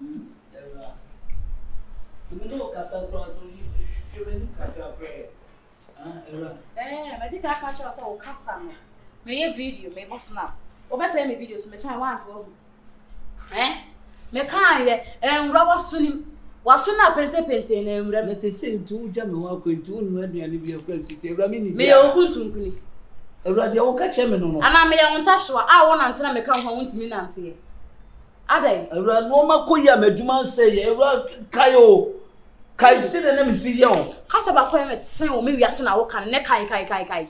I Ada. Ewura no ma koyi ameduma nse ye. Ewura kayo. Kayo se na me si ye o. Kasa ba koyi me sen o me wiase na wo kan ne kai.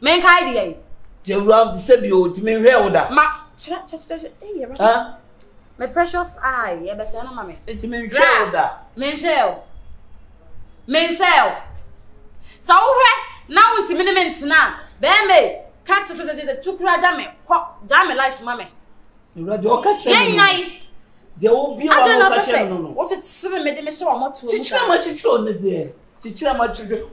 Men kai de ye. Je ewura se bi o ti me hwe o da. Ma che. Eh ye ba. Ha? My precious eye ye be se na ma me. Ti me hwe o da. Men shell. Sa wo hwe na wo ti me ne me ntina. Be me ka to se de chukura da me. Ko da me life ma me. There will be what it's me so much. I'm here. I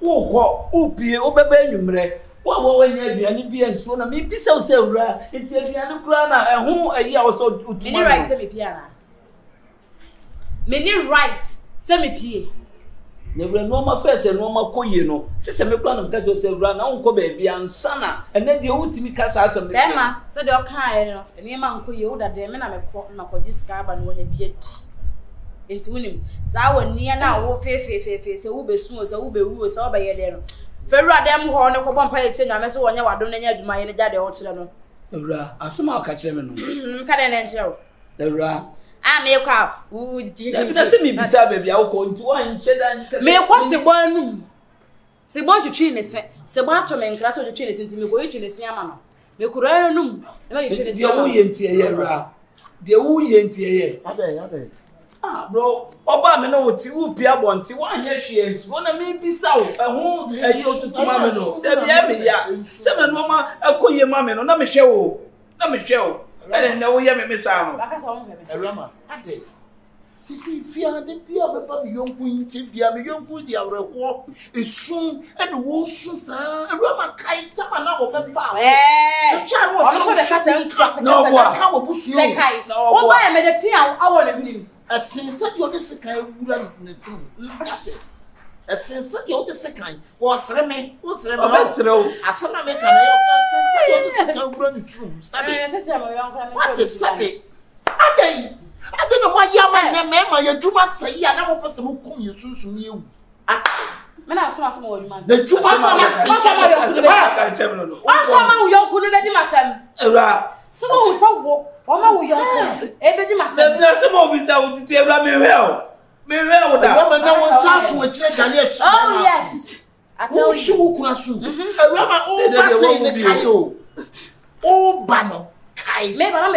know you have a missile. See, fear the people, young queen, walk is soon and woos, and Rama kite up and over the fire. I don't know why you are my say, I never possible call you soon. You must ask more. The two I tell you, maybe I'm a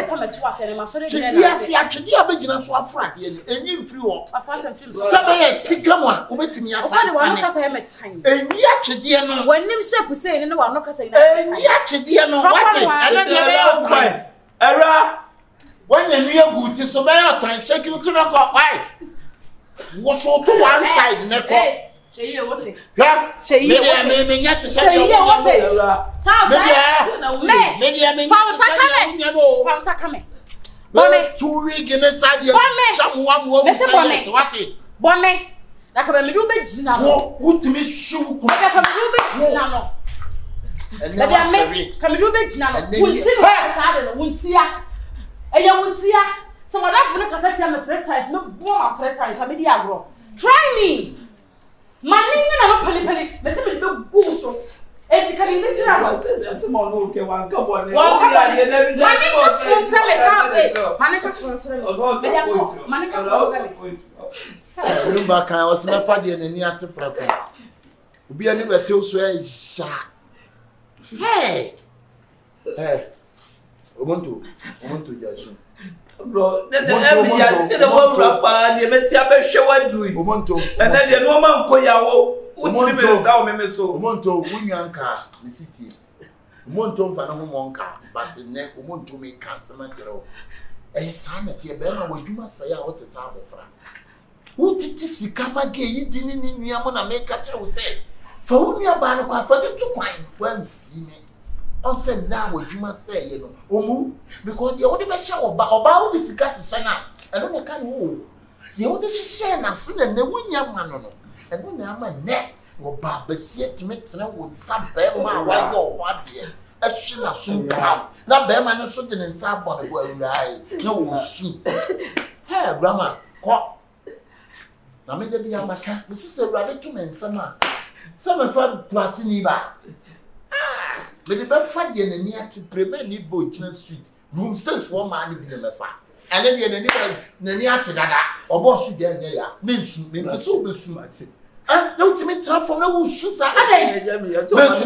permit to us, and I'm sorry. Yes, actually, I'm beginning to affront you. And you threw off a person. Somebody take someone who went to me. I am a time. And yet, dear, no one himself was saying, no, I'm not saying, yet, dear, no, what's it? I don't know. When the real good is about time, check you to knock off. Why? What's all to one side, Neco? Try me. Money, I'm not so it's coming. Bro, that's the one rapper, the Messiah shower dream. And then the woman Koyao, Umonto, Umonto, Winyanka, the city. Umonto, Panamonka, but the neck Umonto make cancer. A sanity, a banner, what you must say out as our friend. Who did this come again? You didn't need me. I'm gonna make catch. I will say, for whom you are banner, for the 2 points. Well, see me. I said now what you must say, you know, because the only best show about this cat is now. I don't like you. You ought to share us in the Winya Manon, and when I'm a neck or Barbas yet makes no one sub bell, my wife or what dear. A shilla soon come. Not Berman is sitting in Sabon where you lie. No soup. Hey, Brahma, what? Now, maybe I'm a cat. This is a rather two men summer. Some of them crossing the bar. Ah, but if I find you in the near to prevent you Boyton Street, room still for money be the matter. And then you're the near to that, or boss you there, means you may so be sumated. Ah, don't make trouble for no shoes. I don't know. Yes.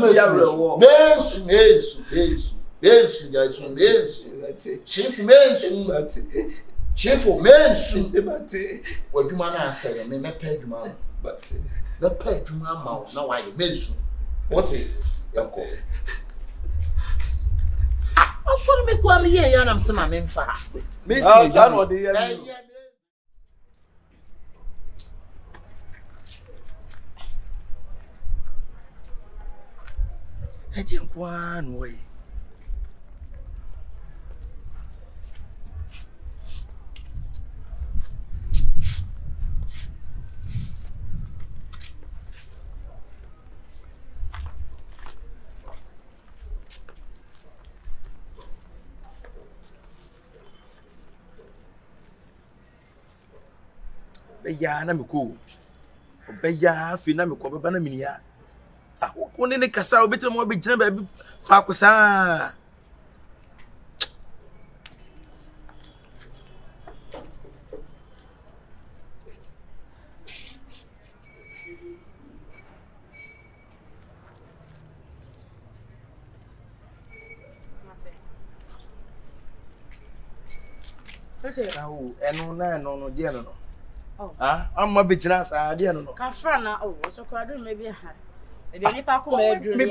I didn't one way. Beyana mko. Obeya fina mko baba na minia. When in a castle, bit more big gentleman, Facusa. Oh, and no, dear, no. Ah, I'm my business, dear, no. Cafrana, oh, so crowded, maybe a hat. Maybe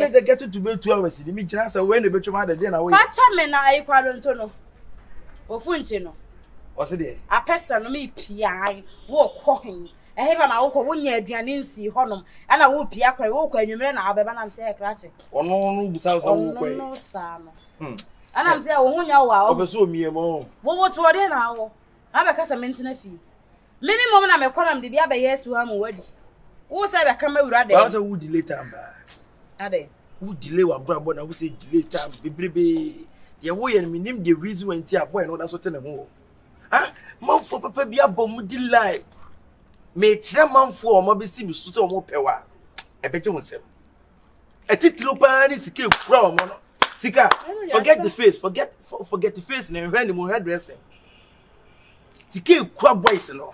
they get to build 2 hours. The midnight when the bedroom had a dinner away. Patch men are a quadrantono or Funchino. Was it a person? Me, P.I. walk walking. I have an alcohol 1 year behind in sea honum, and I will be a walk when you men are by Banam say a cratchit. Or no, South no, Sam. And I'm there 1 hour. So me a more. What to order now? I'm a cast a maintenance fee. Many moment I'm a column to be a yes who I'm worthy. Who said I come out there? I was a woody later. Are they? Who delay what Brabon? I would say delay time, baby. Your way and me name the reason when tear boy and all that sort of more. Ah, mouth for Papa be a bomb with delight. May tell mouth for Mobby Sim, so more power. I bet you won't say. A titlopan is a cake from Sika. Forget the face, forget the face, and random hairdressing. Sika crab boys and all.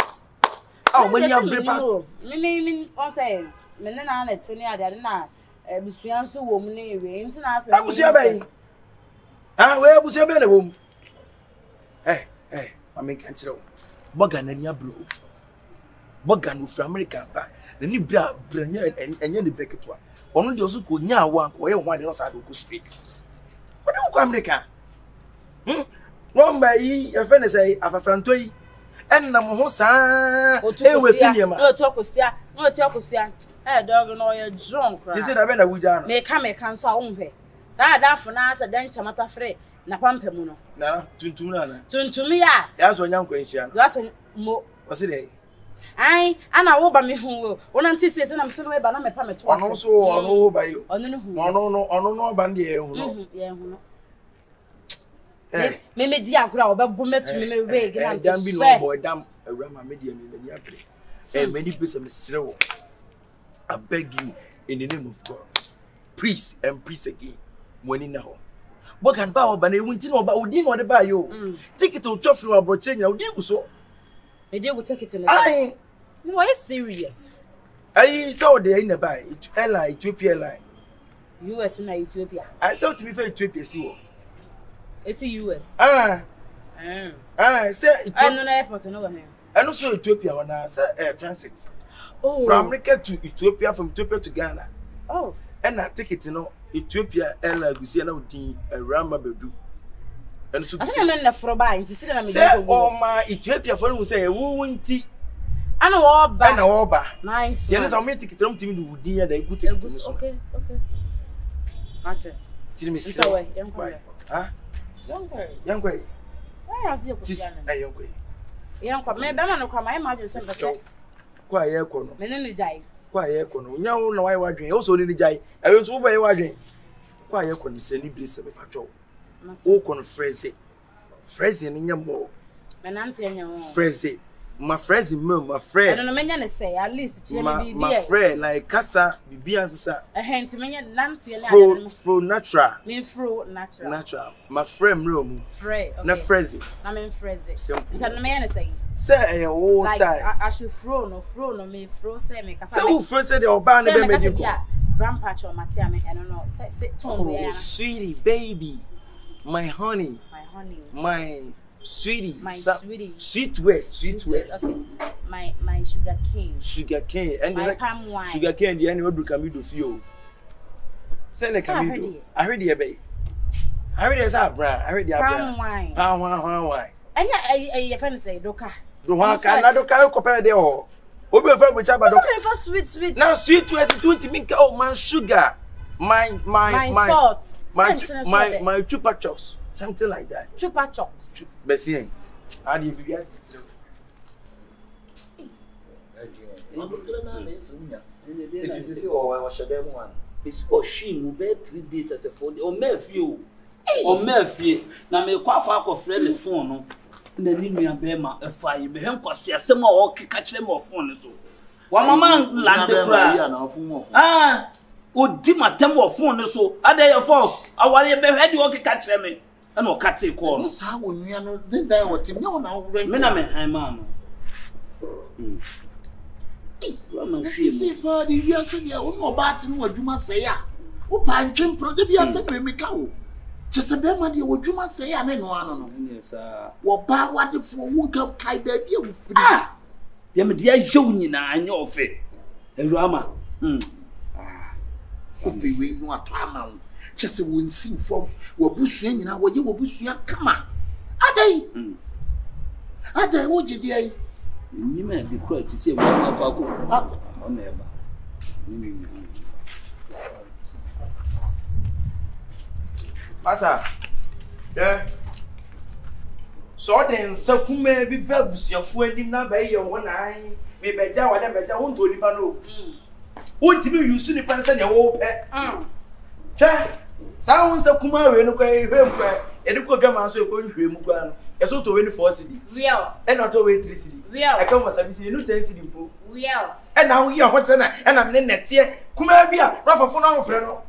Oh, when you have been meaning on saying, Menana, it's any other night. A Mr. Woman, you rains and ask, I was your bay. Ah, where was your bedroom? Eh, I make control. Bogan and your blue. Bogan from America, the new brand and your break to her. Only those who could now walk away one else out of the street. What do you come, America? Wrong by ye, a friend say, I've a friend to ye. And I'm Hossa, or two with him. No talk with him. I dog no, you're drunk. He said, I better would make come a cancer on pay. Sada for Nas a denture matter free, Napampemuno. Now, Tuntumia. That's what young Christian. That's a mo. What's it? Aye, and I will by me who one anticipates and I'm still away by my permit. And also, I know by you. No, Bandy. Meme dia kura obagume tu meme we grand se. Dambi no boy dam rama media me ni apre. Many people me sere wo. I beg you in the name of God. Please and please again. Moni na ho. Bogan ba oba na ewunti na oba odi na oba yo. Take it to chofri wa broche nya odi gu so. Me dey go take it na. Ai. No are serious. Ai so dey na ba it airline Ethiopia airline. US na Ethiopia. I saw to be for Ethiopia si wo. It's the US. Say it's no airport over here. I know so Ethiopia on a transit. Oh, from America to Ethiopia, from Ethiopia to Ghana. Oh, and I take it, you know, Ethiopia airline we see now the Rama Bedu. And so I think I'm from by to see them. Say oh my Ethiopia for we say who won't it? I know all ba. Nice. Yes, I make ticket from team the Udia they go take it. Okay. Matter. Till me say. Young way. Why are you? Young way. My friend, say old like, style. I should fro no me say me kasa. Say fro say the oba na be medical. Grandpa cho matia me eno no. Say tongue oh, sweetie baby. My honey. My sweetie. Sweet west. Okay. My sugar cane. And my palm wine. Sugar cane the anywhere do come do feel. Say na come do. I heard the baby. I heard say abra. I heard the abra. Palm wine. Anya I friend say doka. Sweet. Now sweet to oh man sugar. My salt. My chupa chops. Something like that. Chupa chops. Bessie. How do you guys? It is or I one. It's for she will bear 3 days as a phone. Or me few. Now me kwa friend the phone. The Nina Bema, a fire, behem Cassia, some more catch them off on so. One man landed. Ah, would dim a temple of phone so. Are they a false? I want you to catch them. And no cat's a call. That's how we are not there. What you know now, Menaman, I man. She said, for the years of your own baton, what you must say. Who pine chimp, protect yourself, baby cow. Just a bema dear, what you must say, and then one. Yes, sir. What bad what if you won't come, Kai baby? Ah, them dear Junior, I know of it. A rama. Ah, be waiting what time. Just a wound seen from what bushing in our you will bush your come on. Are they what you dear? You may be quite to say what I'll go up or never. Asa, yeah. So then, so who may be bells your friend in number your one eye, may be down and better home to live alone. What do you soon depends on your old pet? Sounds of Kumar and okay, and you could come and so going to Mugan, as to win 4 cities. We are, and not to wait 3 cities. We are, I come as a visiting new 10 cities. We are, and now we are hot and I'm in next year. Kumabia, Rafa for now, Freno.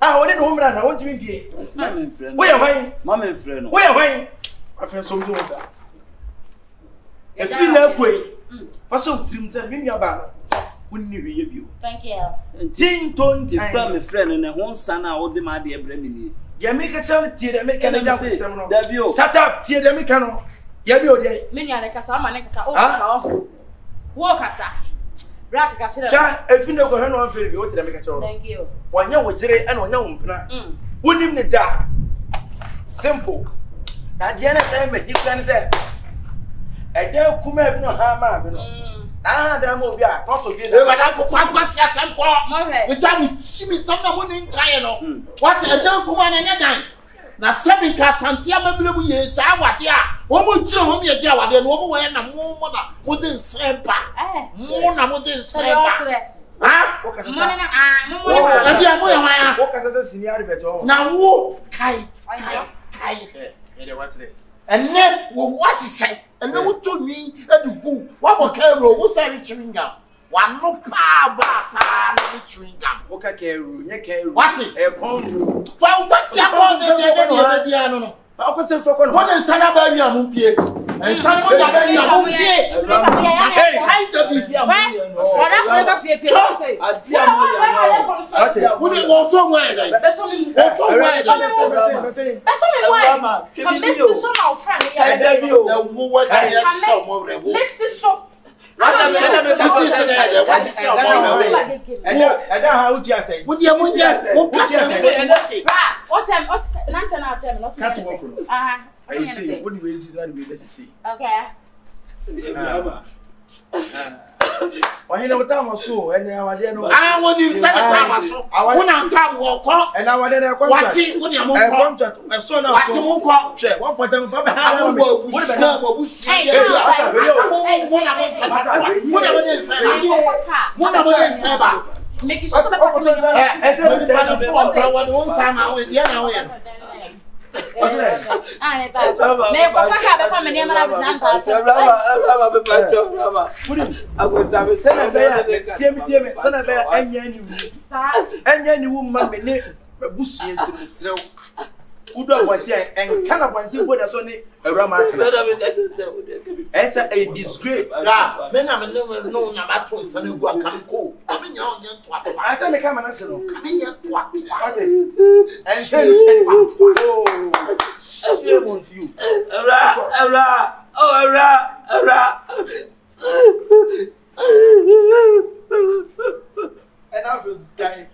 I wouldn't home run. I want to be Mammy friend. Where am I? My friend, some doors. If you love way, for some dreams and mini about wouldn't you? Thank you. And Jane told you from a friend and a home son, I would demand the abrimini. You make a child tear and make an example. W. Shut up, tear the mechanic. Yabio, the Minyakasa, my neck, oh, Walker. If you know her, no one will be able to make a show. Thank you. One young was ready and unknown. Wouldn't the dark? Simple. That Jenna said, but you can say, I don't come up no harm. Ah, there will be a lot of you. But I could find what's your son called. Which I would see me someone in Kayano. What a don't come on another. Now, seven cast and Tiama Blue, it's our dear. Omo chiro ho mi eje awade no omo we na mo na mo de nsempa mo na mo de nsempa ha o kasa mo na mo na dia mo ya ha o kasa senior beto na wo kai e de watch it and then wo watch it and then wo to me e de go wa bo kai ro wo sai chiringa wa no pa na ni chiringa wo ka kai ro nya kai ro what e kon ro wa wo sia kon de dia no no what is Sanababy? I'm here. And Sanababy, I'm here. I don't see a man. Would it go somewhere? That's only why. Can miss some friend. I tell you, what do you see? Okay. I know time was so, and I was there. I won't even say time was so. I want to time walk up, and I was there. What's it? What do you want? I saw no one. Check one for them. I don't know what's the number. Hey, whatever it is, whatever it is. Make it sure that I I'm Udo Watier and kind of one thing with us only around my time. As a disgrace, men have never known about to come cool. Coming on your twat. I said, come and answer. Coming your twat. And tell you, you. And I will die.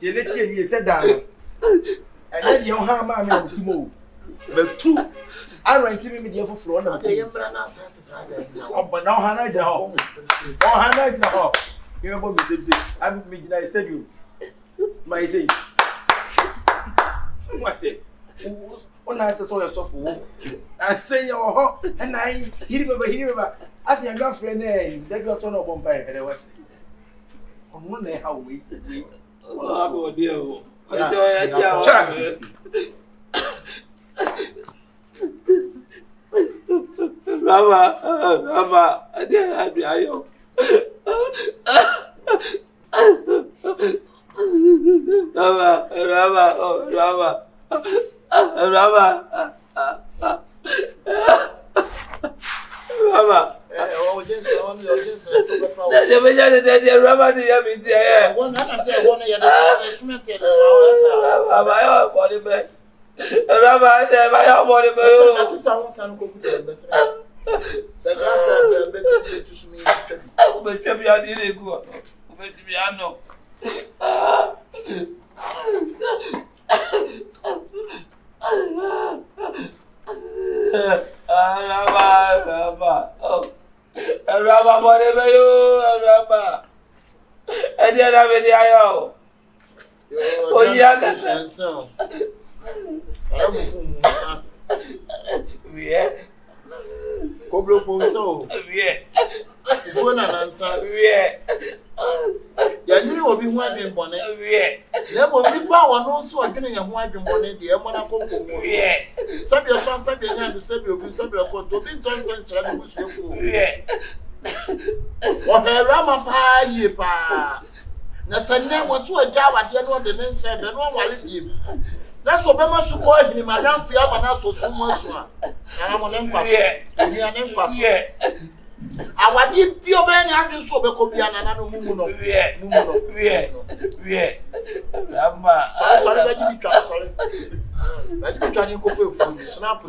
He said that. And then you have my move. But two, I ran to me for floor. But now Hannah, the home. Oh, Hannah, the home. You remember me, I'm midnight stadium. My say, what it? One night I saw yourself. I say, you're hot, and I hear over here. I say, I'm not friend, and they got on a bomb by the West. On one day, how we. Oh, dear. Rama, I didn't have the IO. Rama. I Rama, whatever you, Rama. And then I'm in the IO. Oh, yeah, Rama pa ye pa. Na sane mo so agya wade no de ne nse be no wale yim. Na so be ma so ko hini madam fi ama na so so mo so a. Na mo ne nkwaso. Ni ya ne nkwaso. Awade bi o be ni adu so be ko bia na na no mu no. Wie. Rama. Sorry ba ji bi twa sorry. Ba ji bi twa ni ko ko fu. Snap fu.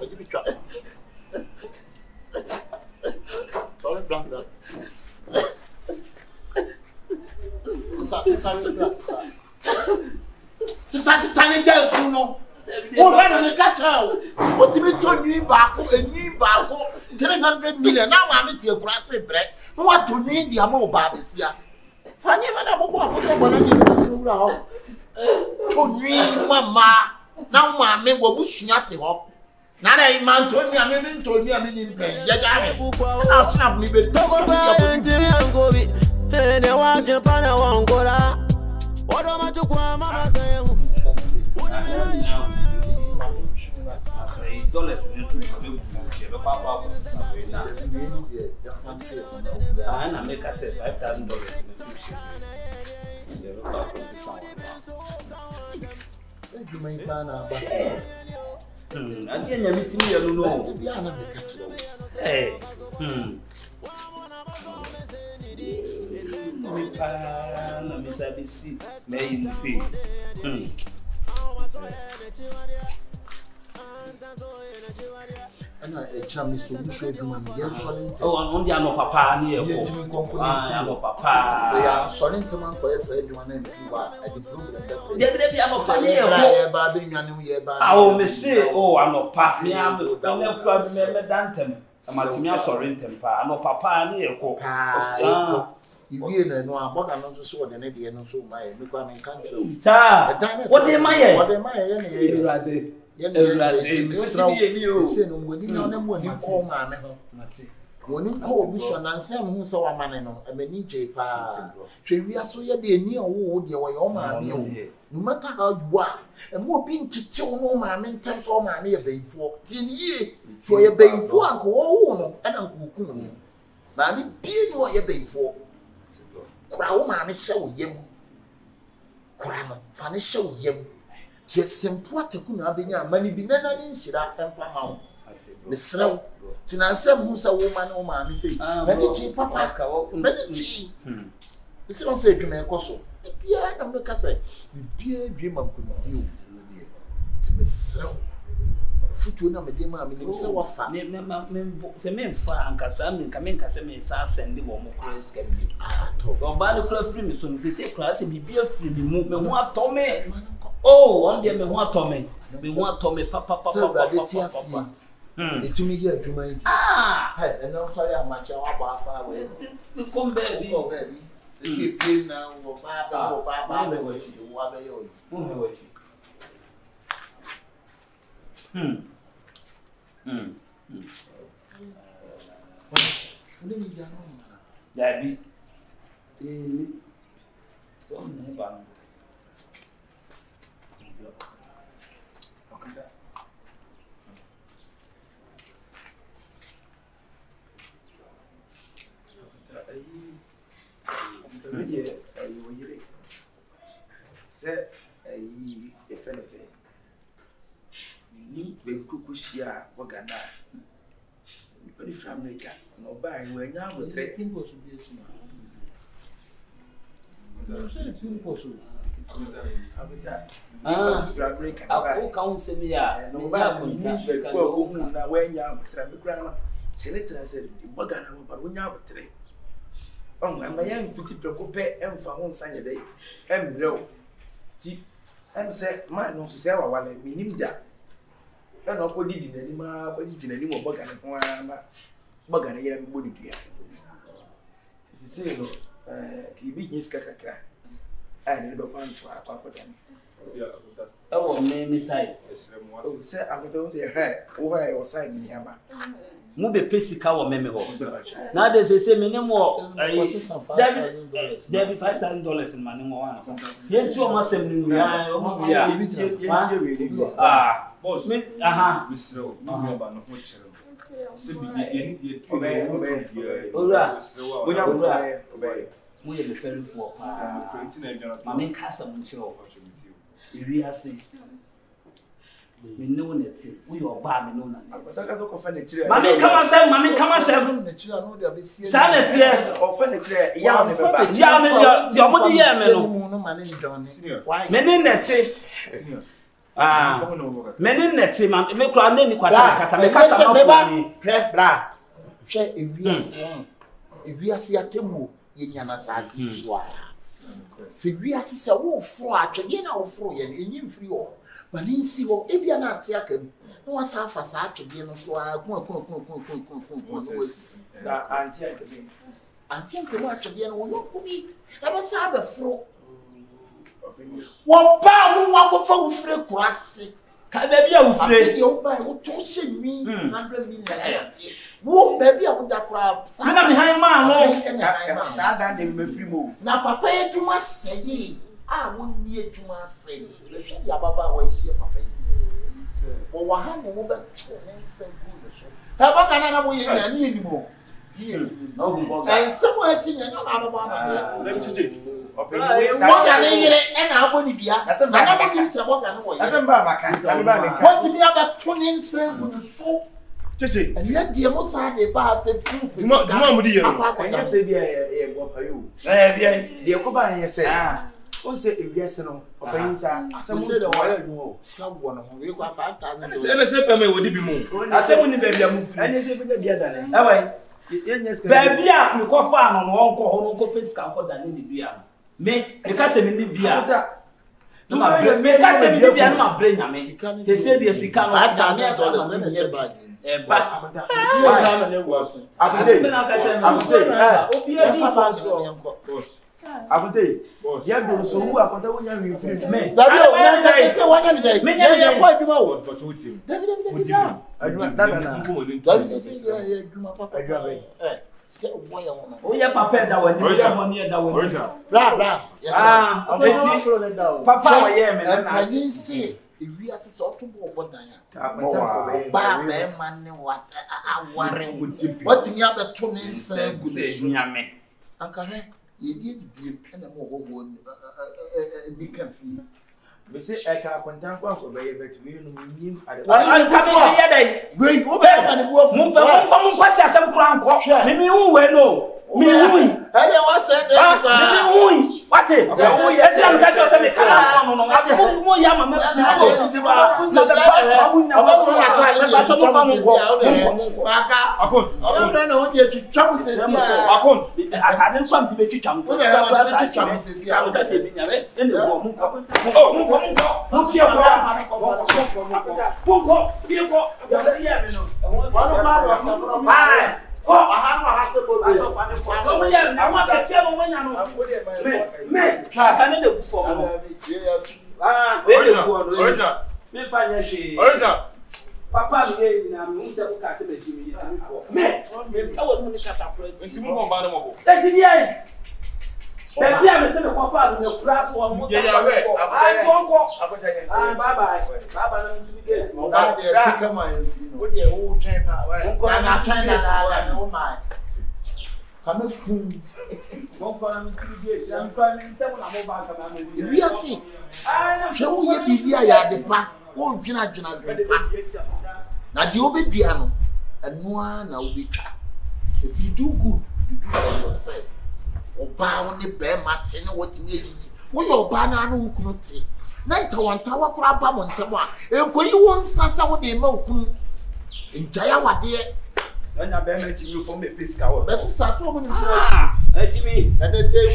Ba ji bi twa. Sorry, black black. Sister, I man told me I'm even told me I'm in pain. I'll snap me, but don't go back and go with and I want your partner won't go out. What am I to call my saying? Don't listen to me. Papa was somewhere now. And I make I say $5,000 in the future. The papa was somewhere. Thank you, my partner. I didn't have it here, no. Hey, and I charm is to wish everyone. Oh, and only I'm a papa near. I'm a papa. They are solid to man for everyone. And you are at the problem. Definitely, I'm a papa. Oh, Monsieur, oh, I'm a papa. I'm a papa. Amatimia sorry tempa no papa na eko pa ibi na no aboka no so de na de no so mai me kwa me kan so what dey maye na irade se no modi na na modi ko ma me ho mate woni ko obi so na nse am hu so wa mane no amani je pa twewi aso ye de ni owo de wo ye o ma me o no matter how you are and mo bi ntiti o ma me ntem so ma me ye beifo ti ye so ye beifo anko wo no ana nko ku no ma me bi ni wo ye beifo kura wo ma me hye wo yem kura ma fa ne hye wo yem ti sempo ateku na abenya mani bi nana ni nhira emfa ma wo misrao financer musa woman o ma me sei mani chi papa ka wo mani chi isi on say dwuma ekoso bia na me ka say bia dwuma nkudi o ti misrao futu na me de ma me nimsa wafa me se me mfa ankasa me ka me nkasa me sa send wo mo cross ka bi ato go ba le cross free me so me say cross bi bia free me mu me ho atome oh one day me ho atome me ho atome papa papa It's me here, Juma. Ah, hey, and I'm sorry, I'm much far away. Come, baby. Come, baby. Keep playing now, Baba, Media, you say, if anything, you cook share or Ghana. But if I'm making no buy, we're now with three impossible. I'll counsel me. No matter when you're with Grandma, she later said, Bogana, but when you're with three. Oh, my young fifty preoccupied and found Sunday. And no tea and said, Man, no, Sarah, while I mean him that. And I could eat in any more bug and bug and a young body to you. She said, He beat his caca. I never found to our papa. Oh, may me sigh. Sir, I would don't say her, or I was signing Yama. Move a piece of meme. Now there's a same anymore. There'll be $5,000 in my number one. Yet you must We know it. We are bad. No, Mammy, come on, sir. Mammy, come on, sir. Sanity, or furniture, young, your body, man. Ah, men in tree, man. Make a name, because But in Sibo, if you're not taken, no one's half as I can get so I won't. Until the watch again will not be. I must have a fro. What power will fall free crusty? Can there be a free? You'll buy who tossing me $100 million. Woo, baby, I would that crab. Sana behind my Sada, they may free move. Now, Papa, you must say. I won't need to my friend. The shabby ababa way here, Papa. Or one hand over to and send good. Papa can't wait anymore. Here, and somewhere singing another one. Let you take. Open and I won't be as a man. I can say what I know. As a man, what to be about tuning send with the soap. And yet, the most I have passed a few. Do not say, dear, what are you? Dear, go by and say. Oh, say if yes, no, Openza, some said a while ago, some one of you got $5,000. And I said, Pammy, would it be moved? I said, when the baby moved, and you said, Baby, you go farm on one call, no copies can put that in the beer. Make the custom in the beer. No, make us in the beer, my brain. They said, yes, he can't $5,000 in the bag. I we are so to go, but I worry with what you have the tuning said, Yammy. Uncle, you did give and a more woman be confused. We say, I can't come down for baby to you. I'm coming here. Great, move past some crown coffin. Maybe who will know. Me, I what it? I oh, I have a Papa, I baby, I'm sending a photo to class one. I bye bye. Bye. Oba woni be matin what me yi wo yo ba na no ukunu ti na ntawanta wa kura ba mo ntebo a enkoyi won sasa wo de ma okun njaya wade anya be ma ti mi fo me pesika wo be sasa to mo ni ajimi adete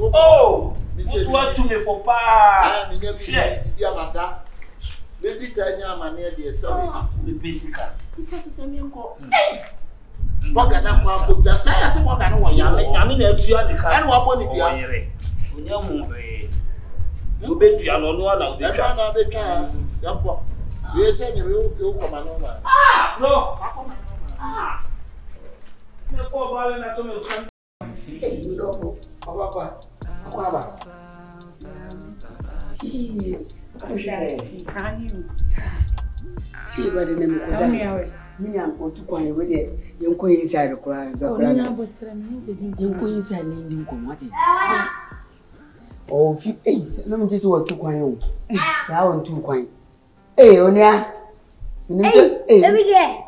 wi oh what want to me for pa mi nyabi di abada le di tanya amane de esa we pesika sasa se mi nko Bogana kwa just say as Bogana wo ya me nyame na atua ne ka. Ene wo bo ni dia. Onya mu be. Wo be dia no no ala wo be twa. Na be twa. Ya po. We say ni we o koma no ma. Ah, no. Ah. Me po bale na to me twa. Ni do. Baba. Baba. Ki. O share. Can you? She ba de na me ko da. Niam o tu kwani we dey yenko inside the Quran zakura na yenko inside ni ndim ko mati o fi eh na me tu o tu kwani o ya o tu kwani eh onia ni eh everyday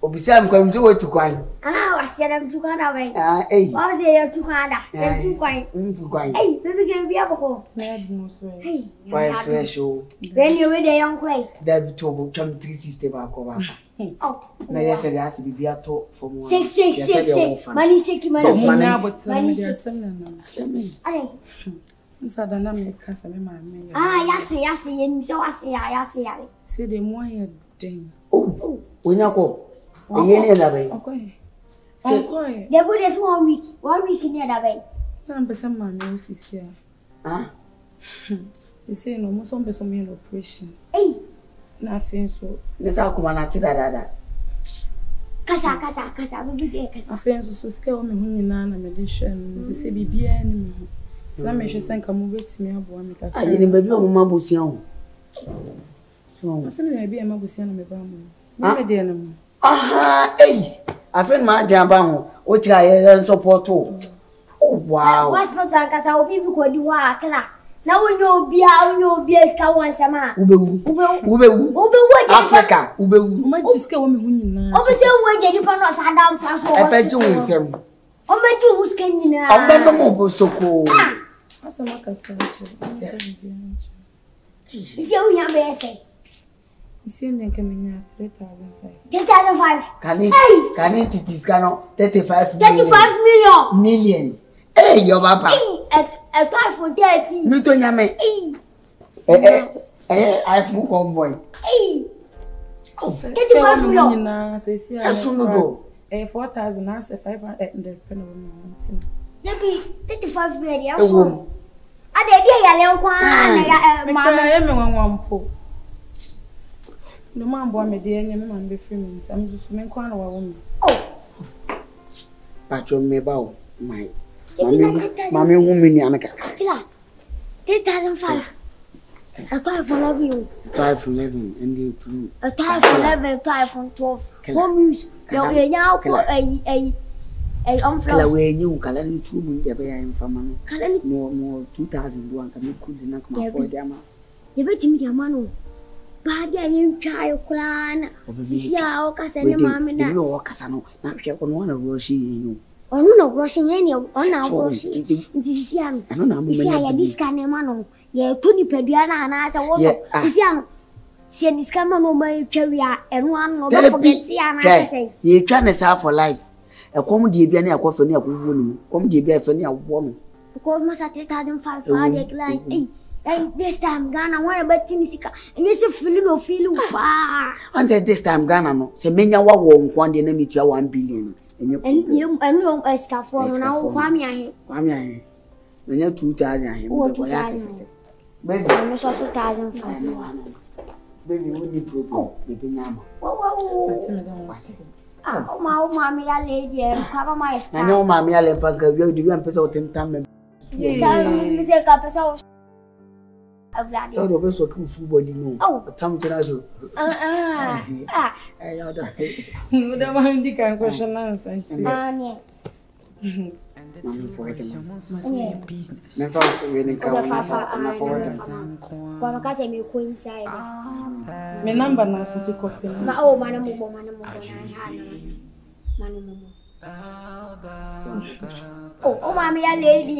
obisa am kwani o tu kwani ah wasia na tu kwani we ah eh wasia ya tu kwani da ya tu kwani tu kwani eh everyday bi abako na dimo so eh why fresh o when you we dey yenko that to go come 360 ba ko ba oh, na yesterday has to be biato for one. Six. Mani. Ah, yes, you see the moya ding. Oh, when you go, okay. The good is 1 week. 1 week in the other way. I'm sister. Ah, you say no, most of some in operation. Hey. Nothing so. Let's talk about that. Casa, we be casa. I feel so scared. Me who nina na medicine. This baby be enemy. So I make sure say come over to me abo me kaka. Ah, you ne baby o ma bosia o. So. I say me baby e ma bosia na me ba mo. Me dey na mo. Aha, eh. I feel my adwan ba ho. O tira ye support o. Oh wow. What's not casa obi bi ko di wa kala. Now we know Bia, Scawansama, Ubewu, Africa, Ubewu, much is going. Obviously, where they do not stand down for a bedroom. Oh, my two who's getting in a bedroom so cool. As a market, is your young essay? You see, they come in 3,500. 3,500. Can it is cannot 35 million. Hey, your papa. A time for 30. You don't have me. Eh, iPhone convoy. Eh. Oh, get you 5 million. 4,000, I say 500. Maybe 35 million. I saw. I did Mamma, no man, boy, my dear, no man be free. I'm just making one woman. Oh, but you may bow, my mammy, woman, Yanaka. 10,500. A $5.11. $5.11, indeed, true. A $5.11, $5.12. Home use. Now, a umbrella where you can only 2 months away. I am from more 2,001. Can you could not come for them? You bet me, Yamano. But I am child clan. Sia, Cassandra, Mamma, or Cassano, not sure on one of Roshi. You are not rushing any on our Roshi. This young, I don't know. I am this kind of man. Ye Tony Pediana and as a water is young. See, this camera no my career and one no forgets. Ye trying to serve for life. A common debian, a coffin, a woman, come debian, a woman. Because must have 3,500 like this time Ghana, one about Tinisica, and yes, a filo filo. And said this time Ghana, no, Semenya won't want the enemy to 1 billion. And you and no escafon now, Wamia, Wamia, when you're 2,000, or 2,000. Baby, I must also 1,500. Baby, we need to go. Oh, my lady, I know, Mammy, I left a girl. You and Pessoa in time. You tell oh, a time to us. You don't mind the question nonsense. I'm for it. Never really come for my number now, since you copy. Oh, Madame, oh, Mammy, a lady.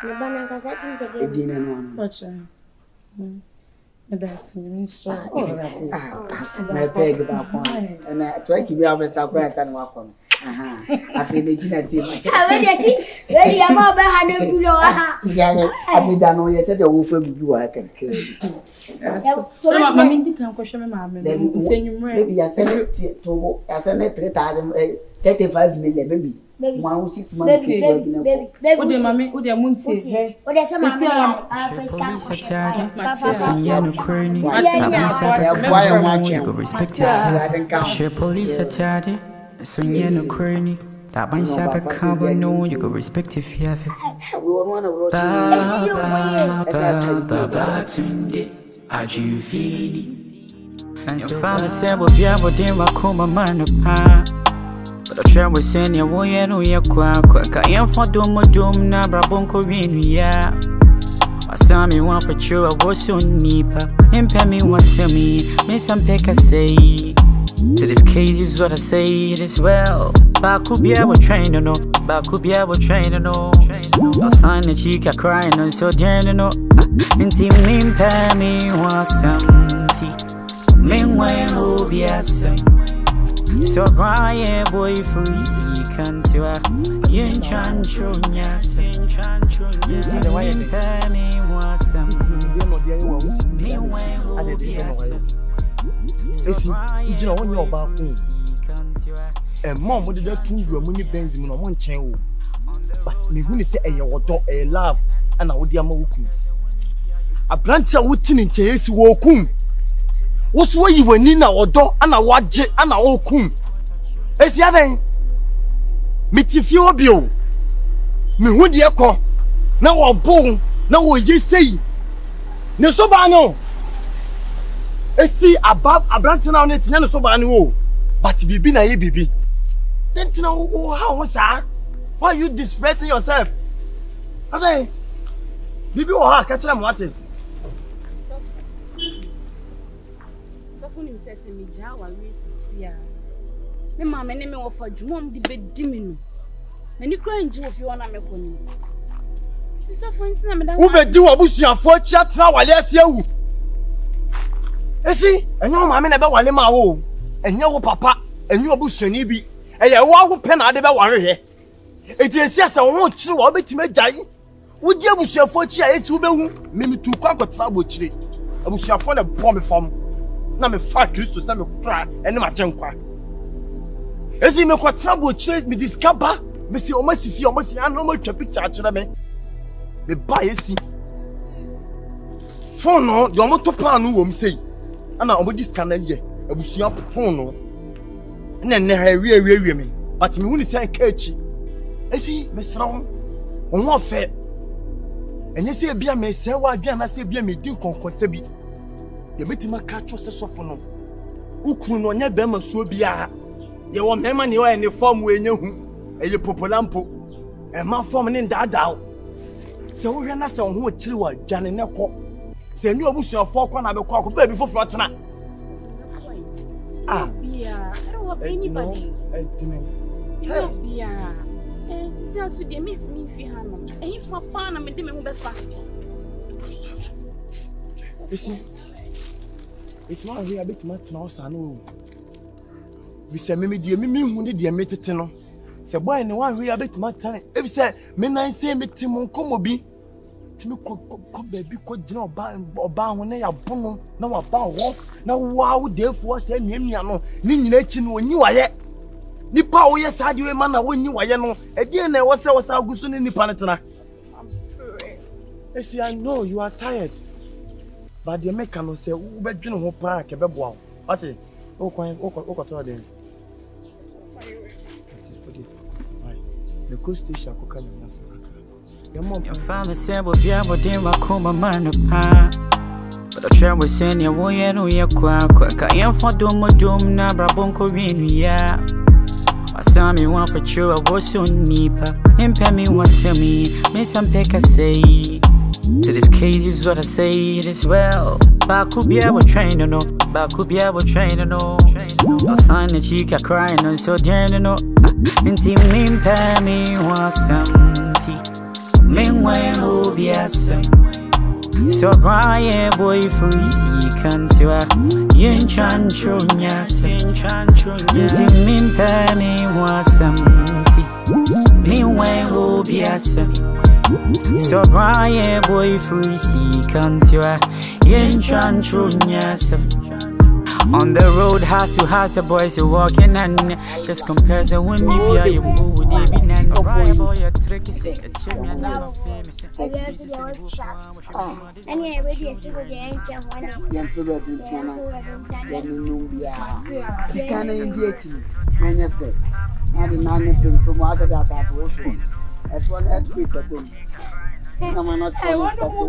The banana settings again. What's that's I beg about one, and I try to be our surprise and welcome. Aha, I feel the dinner. Very about I feel that no, yes, the wolf will be I can kill so my mammy can question my mammy. Maybe I send it to I send it 3,035 million, baby. Baby, 1 6 months. Baby, what mammy? What the so yeah, no crony. That means I can't know you could respect if yes. But I try with saying your way and we are quack. I am for doom, nabra bonko in ya. I saw me one for sure, I was so nipper. Impem me one semi, miss some pecker say. To this case is what I say, it is well. But I could be able to train, no. But I could be able to train, no. I sign the cheek, I cry, no. So, dear, no. And see me, pay me, was empty. Meanwhile, oh, yes. So, cry, boy, free, see, can't you? You can't show me, yes. You can't show me, pay me, was empty. Meanwhile, oh, yes. Esi, ijina wonye oba fun. Mom we dey tun drum ni benzim no mo nchen o. But me hu ni say eye wodo e lab ana wodi ama wokum. Abrantia woti ni nche esi wokum. Wo so yi wani na wodo ana waje ana wokum. Esi adan. Mitifie obi o. Me hu de ekọ na wo bo na wo yi sei. Ne so ba no. See above a branch now, it's not so bad. But Bibi, na Bibi. Then, you know, how, sir? Why are you dispressing yourself? Okay, Bibi, or her catching them watching. So, when you say, Mijawa, Miss Sia, the mamma name of a drum debate diminu. And you crying, Jew, if you want to make one. It is so funny. Uber do a bush, your fortune, now, yes, you. Esi, enyo mama na be wale ma wo. Enyo wo papa, enyo obusani bi. Eye wo agu pe na de be ware he. Eti esi asa wo chiri wo betime gai. Wo di abusuafo chi a esi wo behu, mimi tu kwa kwatra bo chiri. abusuafone bɔ me fam na me fa Kristo na me kura ene ma genkwa esi me kwa trouble church me discover me si omo si fi omo si an omo twa picture akere me ba esi phone no de omo to pan no wo m sei ana omo discana ye abusua phone no na ne ha wi me but me huni sen kachi esi me sra won ofe enye se bia me se wa adwan na se bia me din konkonse bi de metima ka cho se sofo no ukru no nya be ma so bia ye wo mema ne wa ene form we nya hu eye popolampo e ma form ne ndada se wo hwe na se wo ho kiri wa adwan ne ko se nyu obusu afo ko na be ko ko ba bi foforo tena ah bia I don't want anybody you know bia eh si asu de meet me fi hanom eh fa pa na me de me ho be fa isi it's not here bit mat na osa no we say me de me hu ne de me tete no se boy ne wan here bit mat na if say me nan say me tim nkomo bi tim ko be bi ko gina oba ho na ya bono na wa ba ho na wa wo de fo say miamia no ni nyina chi no onyi wa ye nipa wo ye sadi we man na wonyi waye no e na wo se agusu ni nipa netena esi I know you are tired but the make no say wo be dwene ho pa ke be boa what is okwan to dem the coast is akoka ni nasa your mom sembo bia bodin wa koma manu pa but I try we send you wo ye no ye kwa ka ye fodo modum na brabonko winu ya I saw me one for true, I was so nipa. Impel me once to me, miss some pick I say. To this case is what I say, it is well. But I could be able to train, no. But I could be able to train, no. I sign the cheek, I cry, no, so damn, no. Intimate, pay me once some tea. Meanwhile, oh, yes. So cry, boy, for easy, can't you? Yin chan chunya, sin chan chunya. Min penny was empty. Meanwhile, who be us? So cry, boy, for easy, can't you? Yin chan chunya. On the road, house to house, the boys are walking and just compares the women. You move with even and rival your tricky sick. Anyway, we just go there. The kind of engagement, manufacture, and the manufacturing from other that are working. That's one earthquake at home. I'm not going to do my son. Today,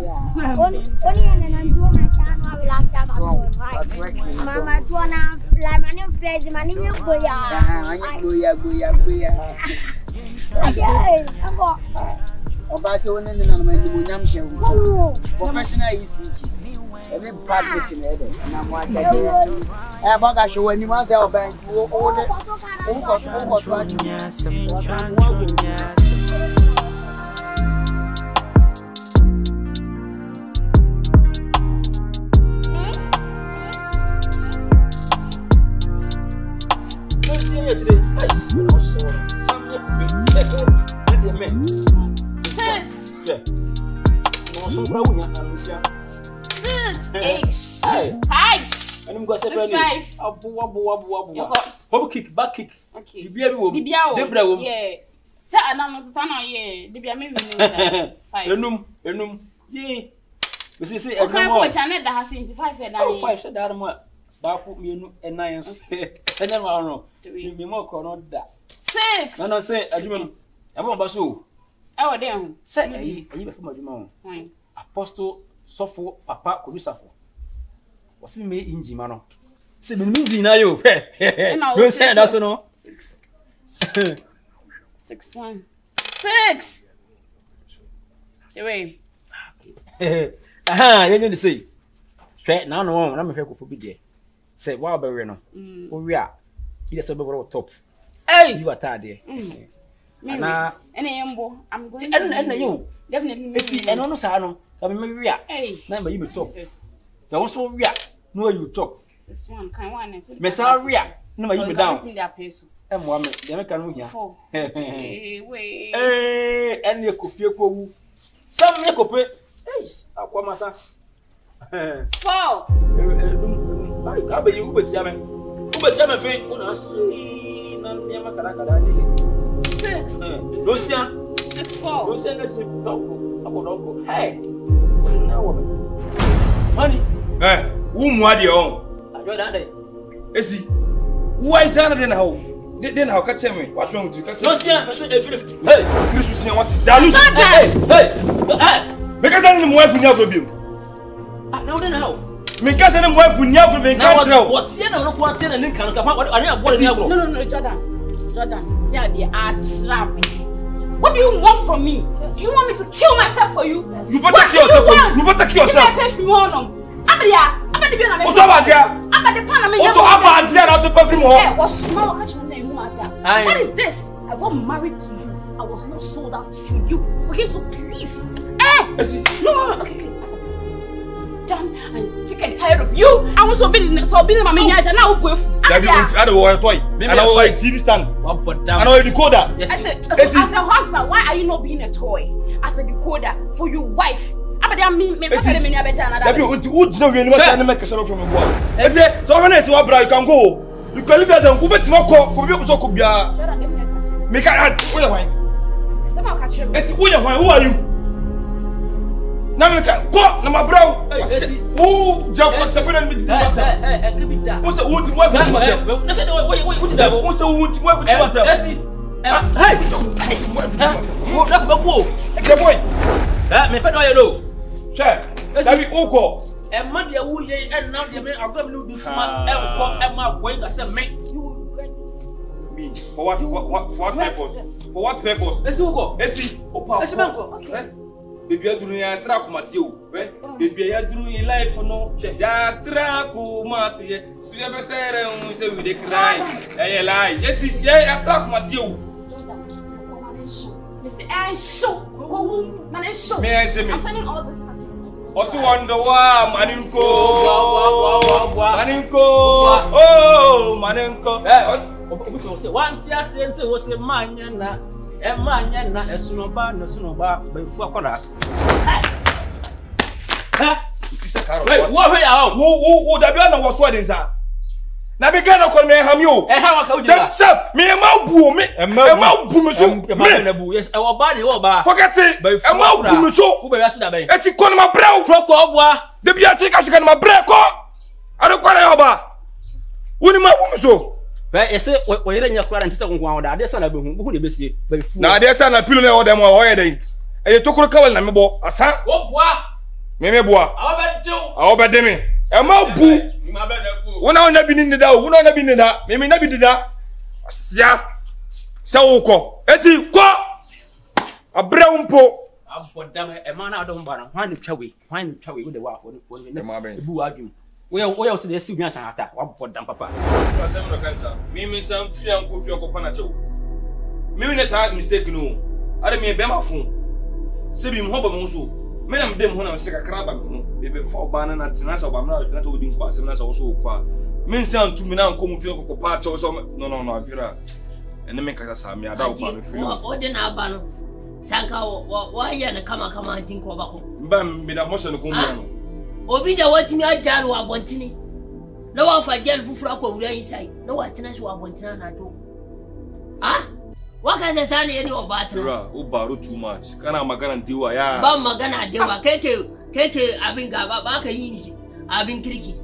nice. Also, something the men. Six. Bapu mienu enayen so ene ma ron mi mo ko no da 6 no no say aduma no abon ba so e wo de ho say ayi be fama aduma ho apostle sofo papa kodusafo wo se me inji ma no se me nji na yo no say that so no 6 1 6 the way aha you need to say straight now no na me hwe ko fo bi de say wow berry no we are you just over top hey you are tired there na ene yembo I'm going ene you definitely if ene no sa no me we are na me you top so so we are no you top this one can one me sa we are na me you down em wa me dem kan no hia eh we eh ene ko fie ko wu sam me ko pe eh akwa masa Four. I bet you would see me. But tell me, six. Lucia, 6 4. Lucia, let's see. Don't go. Hey, now woman. Honey. Hey, who are you? I got it. Is he? Why is that then how? Then how catch me? What's wrong with you? Catch me. Lucia, hey, Lucia, what you done? Hey. Because I didn't want to know about you. Now then how? Because I don't want to know about what's in a look what's in a link and come out. I don't want to know. No, Jordan, see, they are trapping. What do you want from me? Yes. You want me to kill myself for you? Yes. You better kill yourself. You better kill yourself. What is this? I got married to you. I was not sold out to you. Okay, so please. No, okay. I'm sick and tired of you. I want to be my manager now. I don't want toy. I don't want TV stand. I don't want a decoder. Yes. As a husband, why are you not being a toy? As a decoder for your wife. You can go. You can leave us and go back to who are you? Go, my bro. Who jumped on the and with the matter? What? Baby, I do not track Matthew. Baby, I do in life for no. I track Matthew. So you have said we decline. I lie. Yes, I track Matthew. I'm sending all this packets. Also wonder why Maninko. Maninko. One tear sentence was a man. Emma, Sunoba, before Kodak. Wait, what way out? Who the Biana was what is that? Nabigano called me Hamu, and how I called that? Me a mouth boom, yes, our body over. Forget it, but a mouth boom, so who asked that? As you call my brow, Flocko, the Biatica, she got my breako. I don't call it over. What am I woman so? But you say, when you're in your car and just going on, there's an abu who is busy. Now there's an appeal or them already. And you took a call and I'm about a son. What? Memebois. I'll bet Demi. A mouth boo. When I've never been in the dough, who not been in that, maybe never did that. Sauko. As you go a brown po. I'm put down a man out of Baron. Why shall we go the walk when we never do argue? Where else they see me as an attack? What for them, Papa? Mimi, some fear and coffee or copanacho. Mimi, that's a mistake, no. I don't mean Bema phone. Save him hobo monso. Men of them when I was a crab and baby for banana, tenants of Amara, that would be quite also qua. Men sound to me now, come with your copacho or some. No, Vera. And the make us have me about Odinabano. Sanka, why you come and think about Bam made a motion to come down. Obija wati mi ajaru abontini. Na wa fa gel fufura kwa wura inside. Na wa tinashi wa abontini na do. Ah? Wa ka se sane eni oba tinashi. Bro, o baro too much. Kana magana dewa ya. Ba magana dewa keke abin gaba ba ka yin shi. Abin kirki.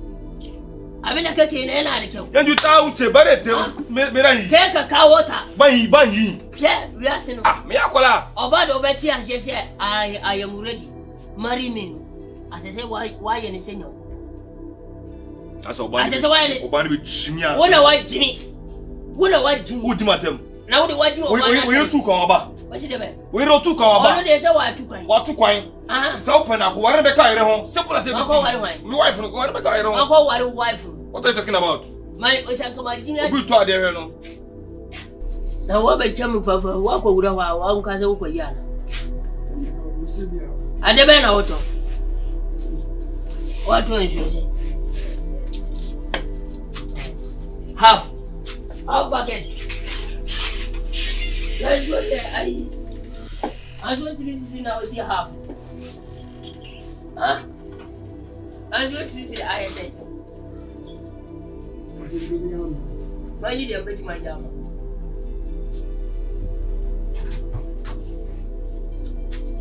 Abin da keke ne yana da kyau. Yanzu ta wuce bare te me ran yi. Take a ka water. Ban yi. Yeah, we are sino. Ah, me akola. Oba do beti ashe se I am ready. Marry me. As I say, why you say no? That's all. I say, why? What Jimmy? Who did madam? Now the what you? We took on Oba. What's it about? We don't took on Oba. They say why took on? What took on? So open up. Why don't I home? Simple as it is. My wife. Why don't I home? Why do wife? What are you talking about? My son, come on, Jimmy. We talk there, no. Now what about Jimmy? For what we do? What we can say? What we yarn? I never know what. What do you say? Half bucket. That's what I don't think now. See half. Huh? I don't treat the ISA. Why you didn't bet my yam?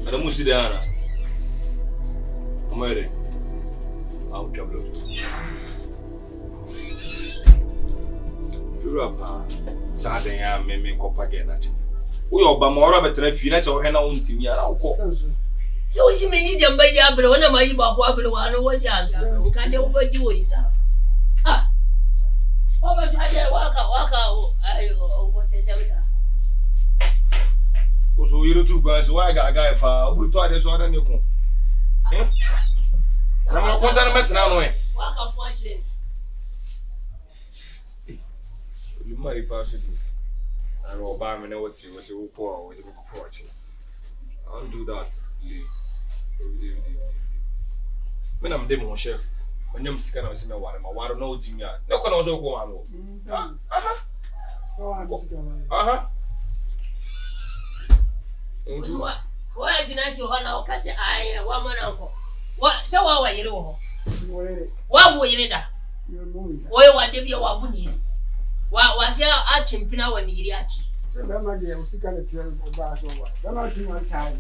I don't see the Anna. I'm ready. I'll trouble you. You're a pa. Saturday, I may make up again at you. We are Bamora, but if you let your hand on to me, I'll call. So she made them by Yabra, one of my Bababra, one was answered. We can't do what you is. Ah, oh, but I said, walk out. I want to say, so you two guys, why got a guy for who taught us order Nukon? I'm not going to let now. Walk off, watch him. You might be passing. I will buy me what you was so poor with the porch. I'll do that, please. When I'm demon chef, when I'm scanning, I'm saying, I want to know Jimia. No, can also go on. Why did I see how Cassie? I one man uncle. What? So, what were you doing? What were you doing? Why were you doing? Was your arching Pina when you reach? Remember, they will see kind of back over. Don't want to one time.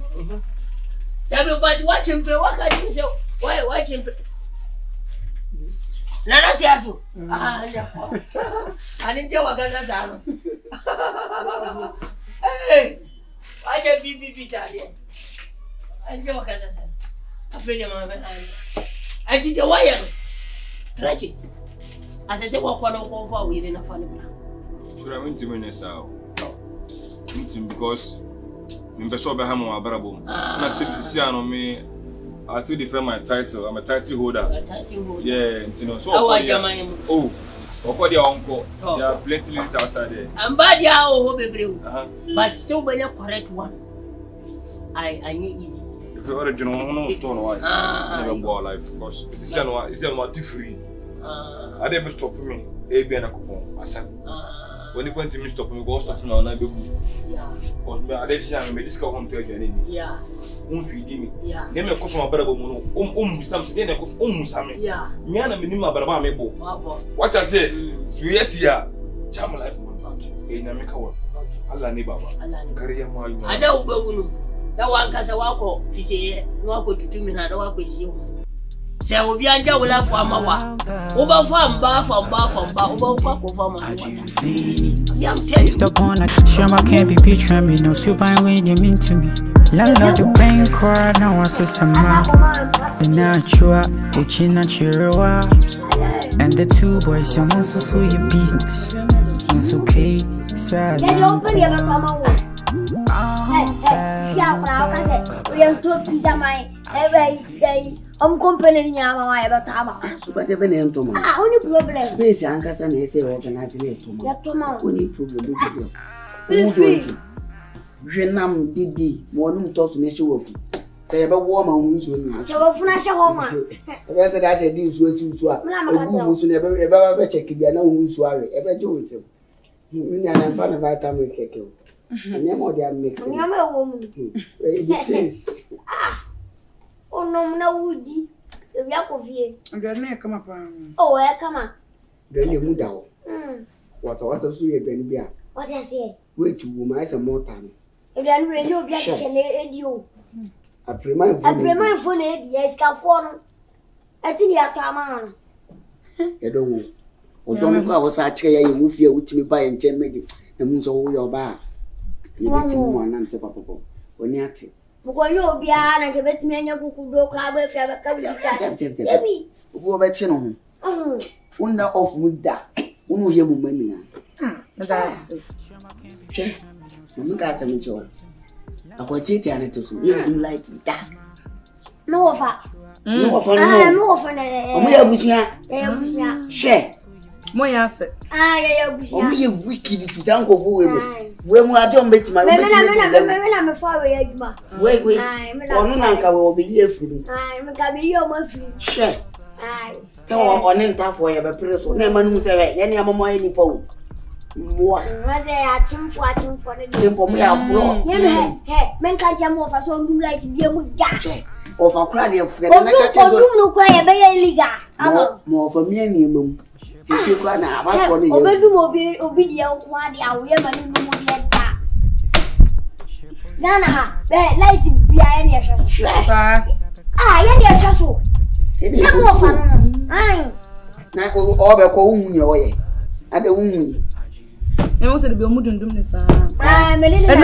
Everybody watching play, what can you say? Why watching? Nana Tiasu. I didn't tell Wagazan. Hey, I can be Italian. I tell Wagazan. I feel him on an island. I did the wire. Catch it. As I said, what one over within a funny plan. So I went to Minnesota. Because I'm sure I have more available. I still decide on me. I still defend my title. I'm a title holder. A title holder. Yeah, you know. So how are your man? Oh, what your uncle? There are plenty of things outside there. I'm bad, yeah, oh, baby. But so many correct one. I need easy. If you're original, no stone why? Never go life because it's a free. I never stop me. Abi and a coupon. I said, when you went to me, stop me, go stop me on a baby. Yeah. Because I let you have me discover to again. Yeah. Won't feed me. Yeah. Then I cost my brother, something, then I cost almost something. Yeah. Me and a minima brava may go. What I said, yes, yeah. Charm life one back. In America, Allah neighbor. Career, my own. I don't know. That one can say, walk up, say, walk up to 2 minutes, I walk with you. Se obianja wala fwa mawa oba fwa mba oba ukwa kwa mawa I'm stuck on a shama can't be picturing me no super when you mean to me love the pain core now I see some natural uchina chiroa and the two boys I'm also so your business it's okay sad every day I'm complaining about Tama. But even in Toma, only problem. Space anchors and essay organizing a Toma. Only problem. Renam Didi, one toss me show of. Say about warm and wounds when I shall flash a home. That's what I said. This was you to have never check if you are no wounds worry. Ever do it. You are not fun about time we take you. And then what they are mixing. I'm a woman. Ah. Oh no, no woody. The black of you. I come up. Oh, I come up. Then you move down. What I was a sweet bear. What I say? Wait to whom I some more time. If I know black can aid you. I premain for it, yes, can form. I think you are Taman. I don't. Or don't go outside, you move here with me by and ten minutes. The moon's all your bar. You want to one answer, Papa. When you're at it. Because be an get me and your book, crab if you have a couple of sacks. Oh, wonder of Muda. Who you money? That's it. You got some job. I got it and it was like that. No, for no. We are Bushia. Share. My answer. I am Bushia. Wicked to Tango for when we are done with my women, I'm a far away. Wait, I'm will be here for you. I'm a cabrio, my friend. Share. I don't want to talk for you, but person, never knew that any of my any poem. What was I watching for the temple? We are brought. Hey, men can't jump off a song like you would die. of a cranny of Ghana, I want to be a modern dumness. I'm a little I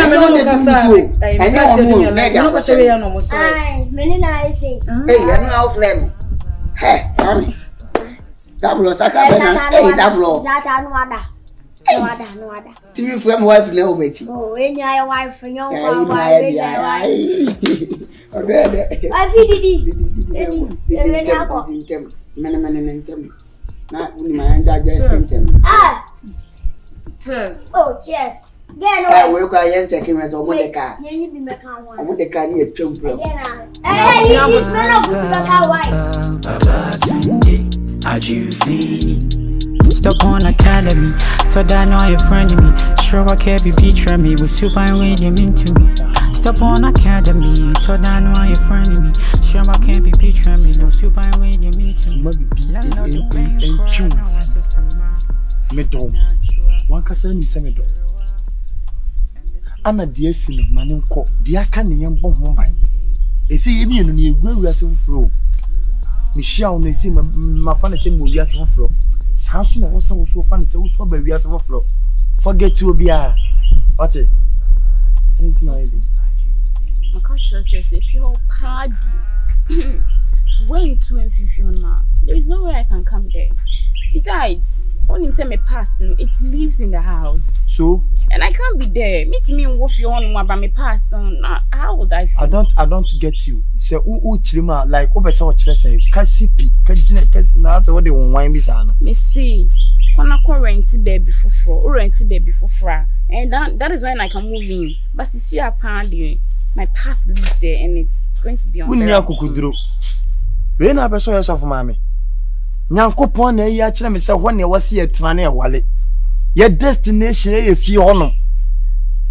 cheers. Oh, cheers. Then I will go and check him as a wooden car. You be my car. I want the car near two. Hey, you smell of the car white. How do you feel? Stop on academy. So that now you're friendly me. Sure, I can't be picturing me with super and leading into me. Stop on academy. So that now you're friendly me. Sure, I can't be picturing me with super and leading into me. One can send me I'm a dear sin of Manon Cock, dear canny and bomb. They say, you know, you grow yourself through. Michelle may see my fantasy will be as a flow. Samson was so funny, so very as a flow. Forget to be a what it is my idea. My culture says if you're party, it's way too infusion now. There is no way I can come there. Besides, only time I passed, it lives in the house. So? And I can't be there. Meet me and wolf your own one by my past. How would I feel? I don't get you. Say, oh, Chima, like, over so much less. Cassipi, Cassina, Cassina, so what they won't wine me, son. Missy, when I call renty baby for fro, or renty baby for fra. And that is when I can move in. But you see, I can't do it. My past lives there and it's going to be on the when I saw yourself, Mammy. Nyankopon na yi a kire me se ho ne wase ye trane ewale ye destination ye fie hono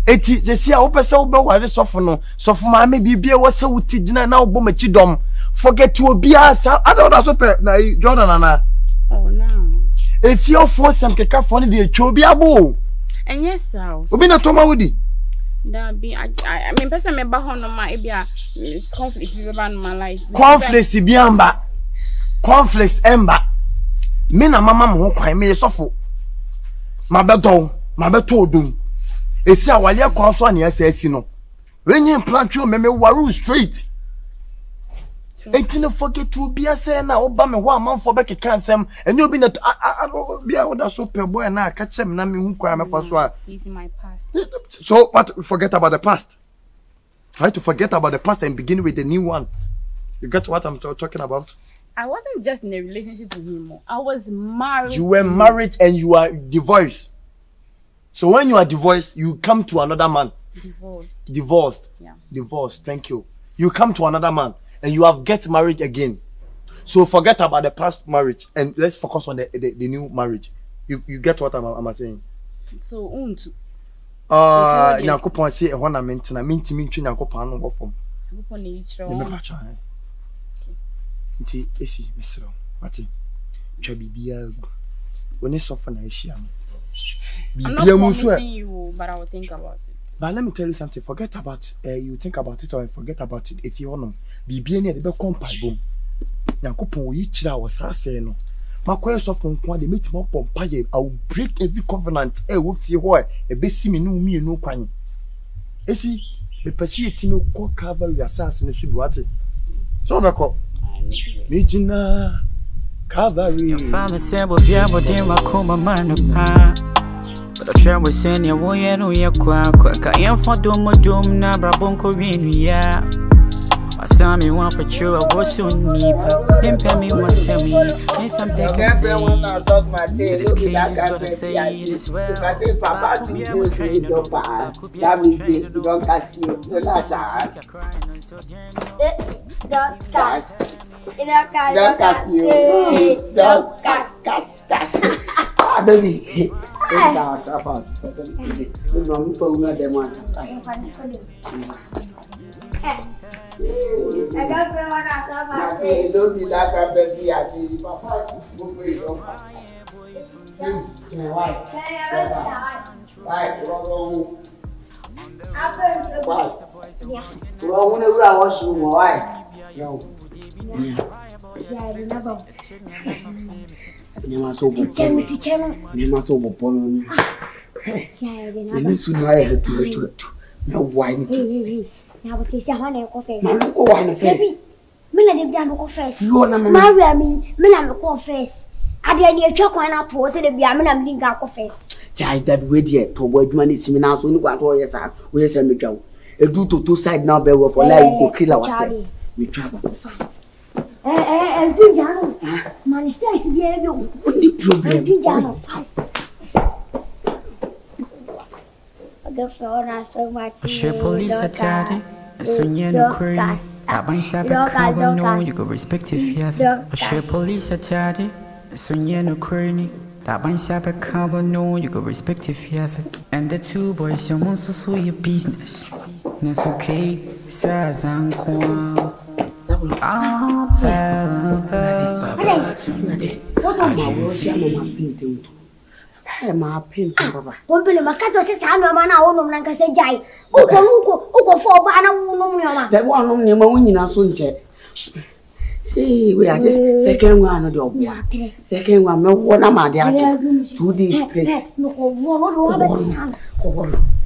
eti se se a wo pese wo be ware sofo no sofo ma me bibie wase wuti gina na wo bo machi dom forget obi asa adoda so pe na Jordan ana oh no eti o fo sem keka fo ne de etwa obi abo enye sao obi na toma wodi da bi I mean person me ba hono ma e bia conflict bi ba no my life conflict bi amba conflicts ember me na mama mo kwan me sofo mabeto mabeto odum esi awale akon so na ese asi no wenye plant you me waru straight etina forget to be ase na oba me ho amanfo be keka nsem eni obi na obi a oda so peboy na aka chem na me hu kwan me fa so a so what forget about the past try to forget about the past and begin with the new one you get what I'm talking about. I wasn't just in a relationship with him. I was married. You were married and you are divorced. So when you are divorced, you come to another man. Divorced. Divorced. Yeah. Divorced. Thank you. You come to another man and you have get married again. So forget about the past marriage and let's focus on the new marriage. You get what I'm saying? So Nyankopon say nti esi mesro mate twa bibia gu woni sofo na ehia mo bibia mu so but I will think about it but let me tell you something forget about you think about it or forget about it if you honor bibia ne de be compare bom yakopon oyi kira wo sase no makoy sofo nko de meet mo pompa ye I will break every covenant wo fie ho e be si me no mi no kwan esi me pursue ti no ko cover your sase no so bi wate so na ko Mijina Cavalry. If I'm a simple diabo, then I call my man upon. But I try to send your way and we are quack. I am for Domodom, Nabra Bonko, in ya. I saw me one for sure, I was so neat. Impel me was semi. Miss and pick up my day. This case is what I say. It is well. Papa, you will trade your pie. That means it. You don't ask me. You're not asked. Don't cast. Baby, I'm not about it. I'm not going to Now what is your honey confess? Confess. I didn't talk when I was in the Biaman and confess. Child that with yet toward money seminars only one or yes, we send me down. A do to two side now bear for life will kill ourselves. We travel. Man, stays here. Only problem fast. I share police attire, I swing no query. At my cyber no you go respect if yes. I share police attire, I swing no query. That my cyber no you go respect if yes. And the two boys, you want to sue your business. That's okay, says Uncle. My pimp, Papa. One bill of my cat was his hand, a man, our woman, like I said, Jai. Oh, for Banana woman. That one only moaning our soon jet. See, we are this second one of the second one, no one am I there. 2 days straight. No, one over.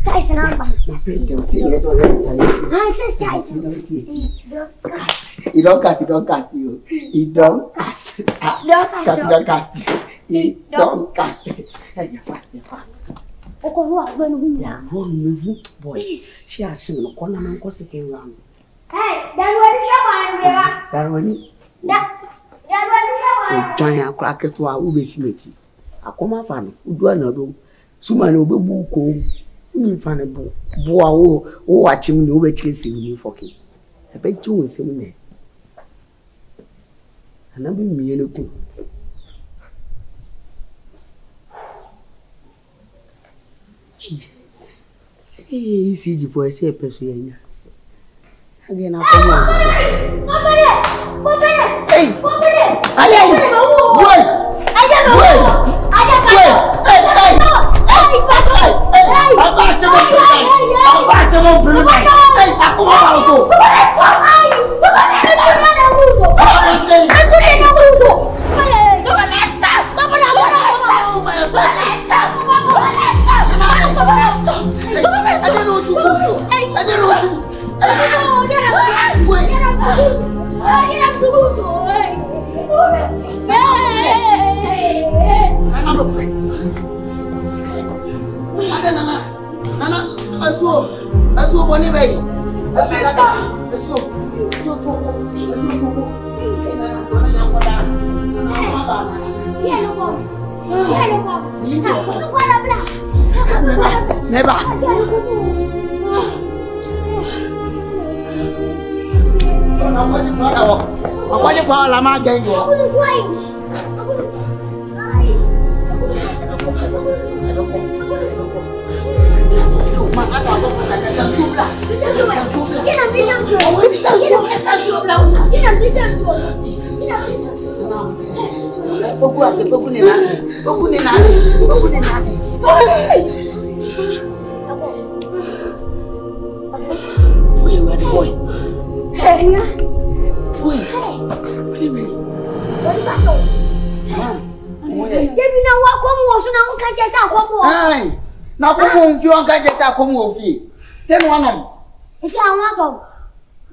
Tyson, my pimp, see, I says, Tyson. You don't cast, you don't cast you. You don't cast, you don't cast. He don't cast it. Hey, fast, fast. Boys, she has seen a corner and gossip around. Hey, that one is your that one is your cracker to our Ubis meeting. I come up and do another. Someone will be book. You find a book. Boa, watching no chasing you for him. I bet you will see me. And I'll be me anything. Hey, see the voice here, Persuania. Again, I'll come on. Hey, come over here. Then one of is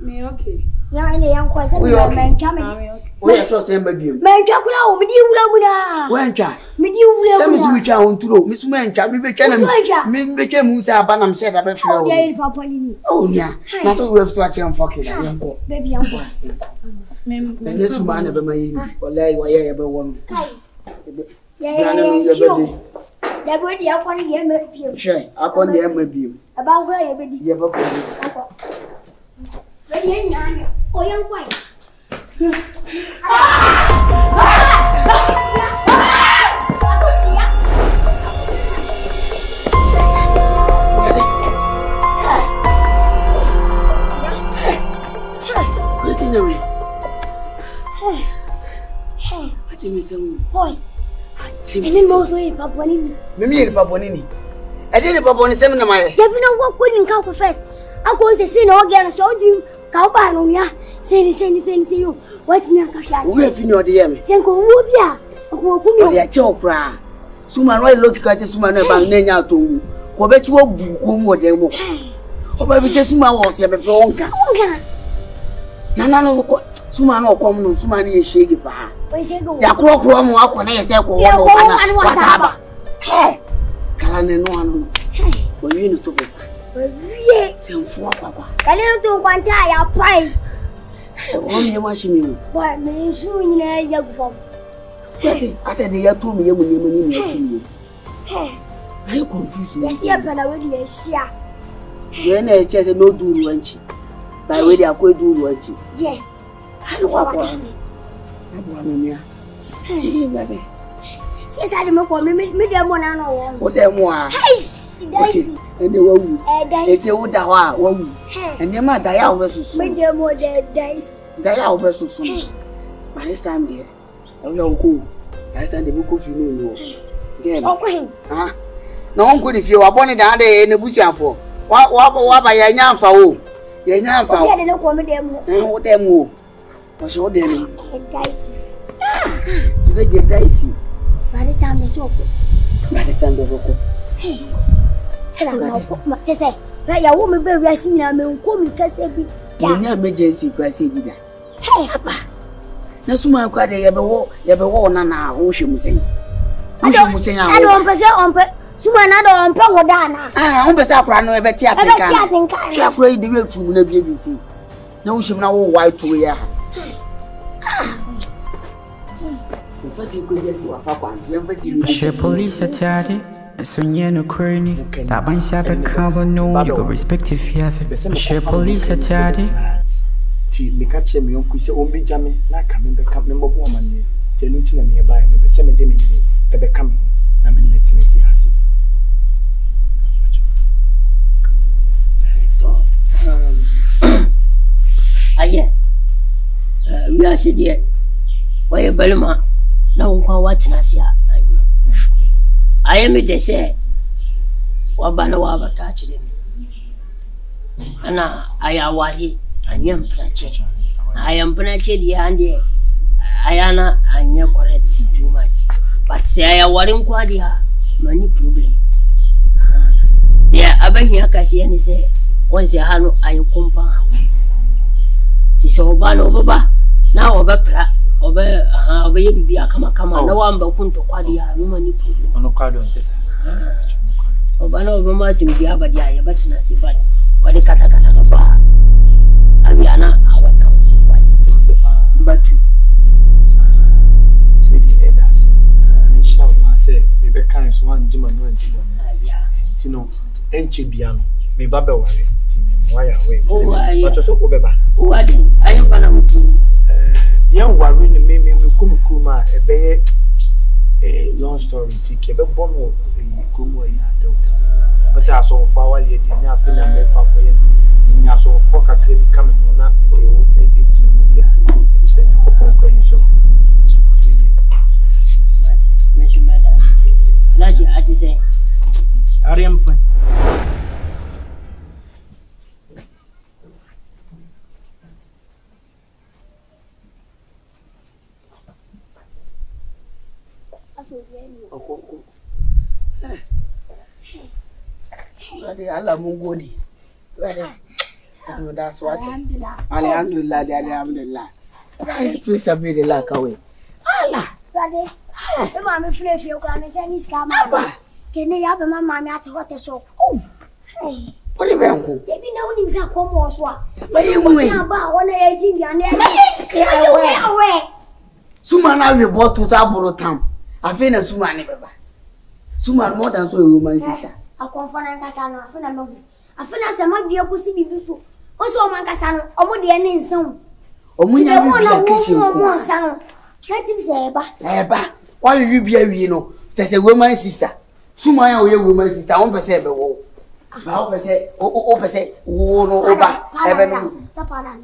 me okay. Yeah, and the young quite man coming. We are so same baby. Man, Chacula, Media, Wencha, Media, on through Miss Wencha, we became Musa Banam said about flower. Oh, yeah, not all we have to actually unfuck it. Baby, I'm going. And this man ever made or lay wherever one. They were the upon the MBU. Sure, upon the MBU. About where you did you ever go? Oh, young wife. Hey, Are you confused? Yes, I am. Yes, I am. You know, it's no do lunch. By way, they are going to do lunch. Yeah. Baby. Since I didn't call me, maybe I'm one and all. What am I? Yes, Daisy. And the woman. It's the old woman. And your mother, I was so. Dial versus soon. But this time, dear, I will go. I stand the book of you know. Again. Ah. No good if you are born in the day in the bush for. What by your young fowl? Your young fowl, I don't want them. Oh, them who was all them. Today, you're dicey. By the time they open. By the time they open. Hey, I say, let your woman be resting. I mean, come because every emergency crisis with that. Hey, papa. No sooner could they ever walk, Nana, ocean. I don't present. Sumanado Prodana. Ah, on Bessa Prano, a better cat. She upgraded the real to the BBC. No, she now white to wear. She police attended, a Sunyano Querny, that by Sabbath cover no your respective fias. She police attended. Tea, make a chimney, uncle, so won't be jamming, like a member come member woman, telling to me by the same day, ever coming. I'm in the Aye, we are sitting. Why a Belma? Now we can watch Nasia. I am a desert. What Banawa catch them? And I am Wadi, and you am Pratchett. I am Pratchett, and I am not correct too much. But say I am Wadim Quadia, many problem. Yeah, Abahia Cassian is a once a hano, I am compound. Tis over now over baby, I come on. No one but Punto Quadia, woman, no cardon. Obano Romas in the Abadia, but Nancy, but what the Catacata bar. Aviana, our company, but you. I shall say, the kindness one, Jim and Nancy. Tino, and Chibiano, me babble. Why away? Oh, I was so overbad. Oh, I didn't. I am Panama. Young Warren made me Kumukuma a bay a long story. Take a bomb of a Kumu in her daughter. But I saw Fowler did not feel a make up in your so fuck a credit coming on up with the old age in the movie. It's the whole credit. So, Mr. Madam, Naji, I just say, I am fine. Allah Mungodi. That's what Alhamdulillah, Alhamdulillah. Please submit the lack away. Allah, Raddy, the mammy flip your granny's and his camera. Can you have a mamma at what a shop? Oh, hey, what do you mean? They be known himself for more swap. But you know about one aging your name. Away. Suman, I will bought to Tabor Town. I feel a Suman, Suman more than so, woman sister. I feel as a man be a pussy before. Also, my Cassano, or what the ending sound. Oh, we have one kitchen more sound. Let him say, Eba, why will you be a vino? There's a woman sister. Sumaya, your woman sister, on the same wall. How I say, oh, opposite, oh, no, Oba, Evan, Sapana.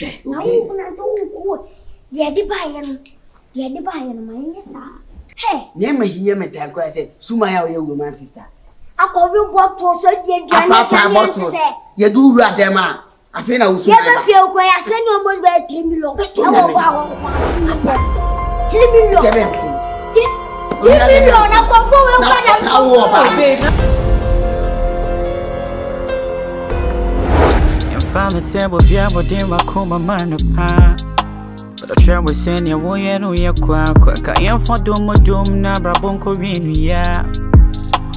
Nahu unazungua. Dia di bayar namanya sah. Hey. Nema hiya metalko ase. Suma ya oye ulo man sister. Ako vyo boto so dia. Papa boto. Ye do ru adema. Afena usuma. Ye be fie ko ya se ni almost be 3 million. Awo awo. 3 million. Ye be. 3 million ako fo we kwa da. Awo ba. I'm simple, yeah, but then I call my mind apart. But I try to send you away and we are quack. I am for doom, Nabra Bonko in ya.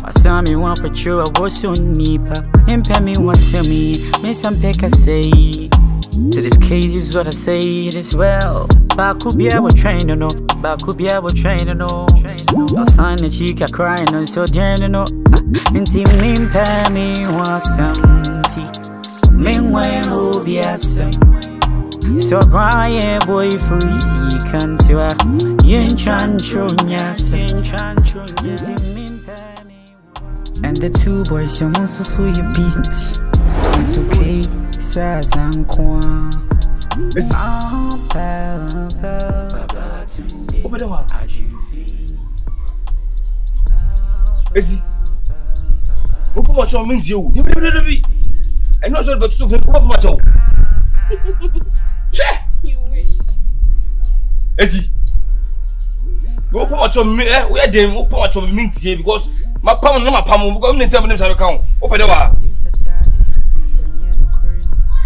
I saw me one for sure, I was so nipper. And pay me one semi, make some peck I say. To this case is what I say, it is well. But could be able train to know, but could be able train to know. I sign the cheek, I cry, no, so damn to know. And see me, pay me one semi. Meanwhile, who be awesome? So cry, boy, for easy can see what you enchant your ass. And the two boys, you must also your business. It's okay, says Anquan. Miss Ampel, open the door. Missy, open what you mean to you. I'm not sure about so much. You wish. Eddie, go watch on me. We are them who watch on me today because my pound, no, my pound, we're going to tell them to account. Open the door.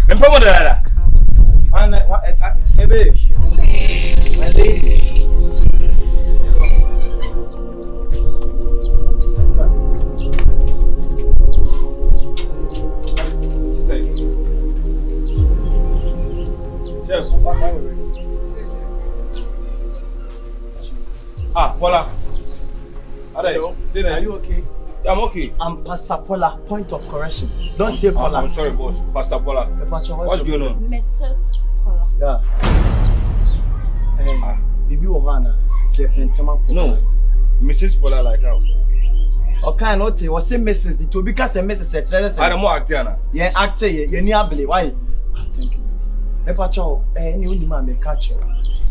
And power there. Hey, babe. My lady. Ah, Paula. Hello. Are you okay? Yeah, I'm okay. I'm Pastor Paula. Point of correction. Don't say Paula. I'm sorry, boss. Pastor Paula. What's going on? Mrs. Paula. Yeah. Bibi Ohana. No. Mrs. Paula like how? Okay, not it. What's the Mrs. The Tobika say Mrs. I don't know actor. Yeah, actor. You need to believe. Why? Thank you. Epacho, any only man may catch you.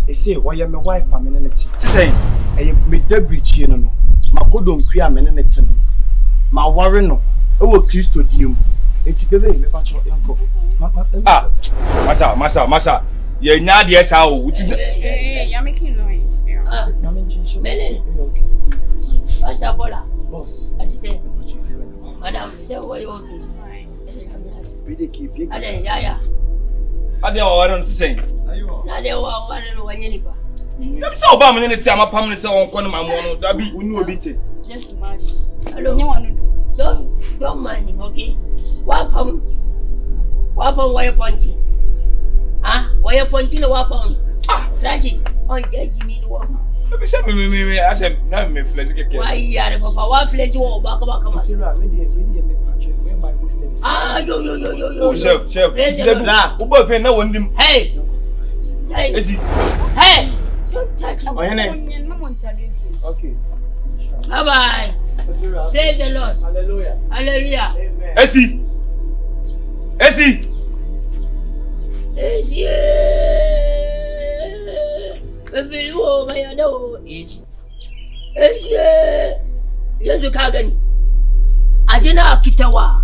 They say, why your wife a menenity? She say, I make the breach, you know. My good don't clear menenity. My warren, no, oh, Christo, you. It's a baby, Epacho, uncle. Ah, Massa, you're not yes, how would you? You're making noise. Ah, I'm in Jinsu. Okay. Massa Bola, boss, I just say, what you feel? Madam, you say, what you want to pretty keep you. Yeah. Ade wa don sisen. Ayo. Ade wa don wa nyeni kwa. Dem so ba me ne ti ama pam ne se won kɔ ne ma mo no da bi unu obi ti. Just mass. Hello. Nyi wonu do. Don't mind him, okay? Welcome. Welcome where ponji. Ah, where ponji le welcome. Ah, Raji, on judge me no. Be say me I say na me flex keke. Why are papa? Why flex you back Sira, me dey ah, yo. Oh, chef. Hey. Is it? Hey. Don't touch him. Okay. Bye. Praise the Lord. Hallelujah. Amen. Esi. Esi. I didn't know Kitawa.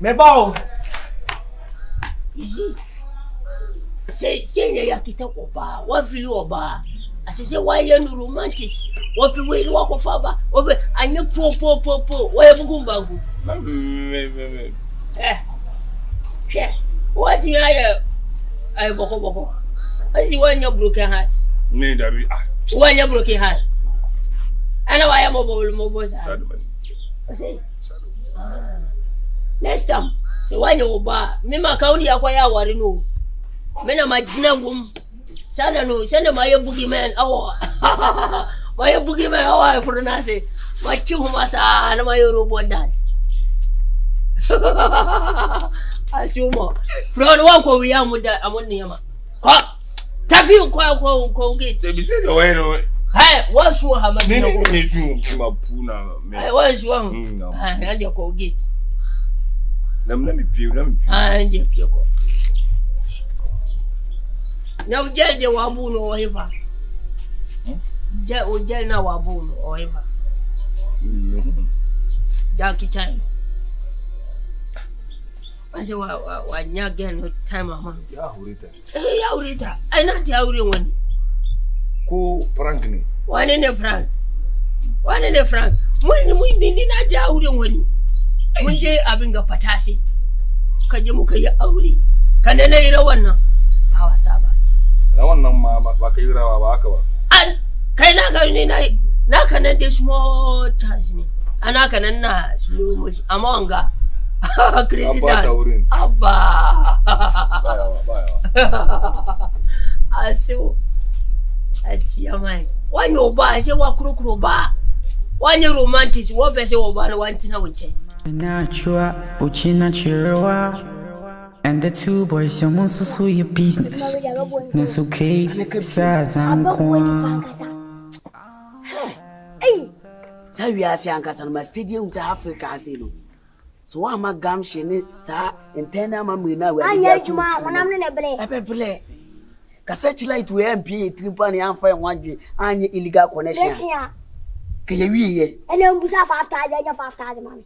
Mebao. Easy. Say na yakita oba. Wa fili oba. Asese wa ye no romantic. Wo pe we wo kofa ba. Wo be anye po. Wo ye bugumba ngu. Yeah. What you are? I boko. Asi wa nya broken heart. Me da bi. Wa nya broken heart. I know I am mobile. Say, next time, so why you buy me? My county acquire what you know. Mena majina ngumu. Sana no, sana maye bugi man. Awa. Maye bugi man awa furunase. Machihu masa na maye robo dance. Asuma. Fron wako wiamu da amoni yama. Kwa tafi kwa ugeti. Sebisele weno. Hai, wasu wa majina ngumu. Nini nisu mapuna. Hai, wasu wa. Hai, ndio kwa ugeti. Namna mipio. Hai, ndio pia kwa. Now, Jay Wabuno or ever. Jay now Wabuno or ever. Jackie time. I said, why not get no time on? Yaurita. I not Yaurian. Cool Franklin. One in a frank. When we did not Yaurian win. One day I've been a patasi. Kajamuka Auri. Canada one. Power Saba. I want no mamma, Bakira Wakawa. And Kainaga, Nakan and small Tasni, and Nakan and Nas, Lumus, Amonga, Crazy Abba. I see a man. Why no bar? I say, what crook bar? Why no romantic? What vessel of one wants to know which? Nachua, Uchina Chirua. And the two boys, you must so your business. That's okay, says I'm going. Hey, so we are saying that my stadium to Africa, so I'm a gum shinny, sir, and ten am a winner. I'm not a play. I play. Cassette to MP, Timpani, and Fire one day, and your illegal connection. Yes, and then we have 5,000, mommy.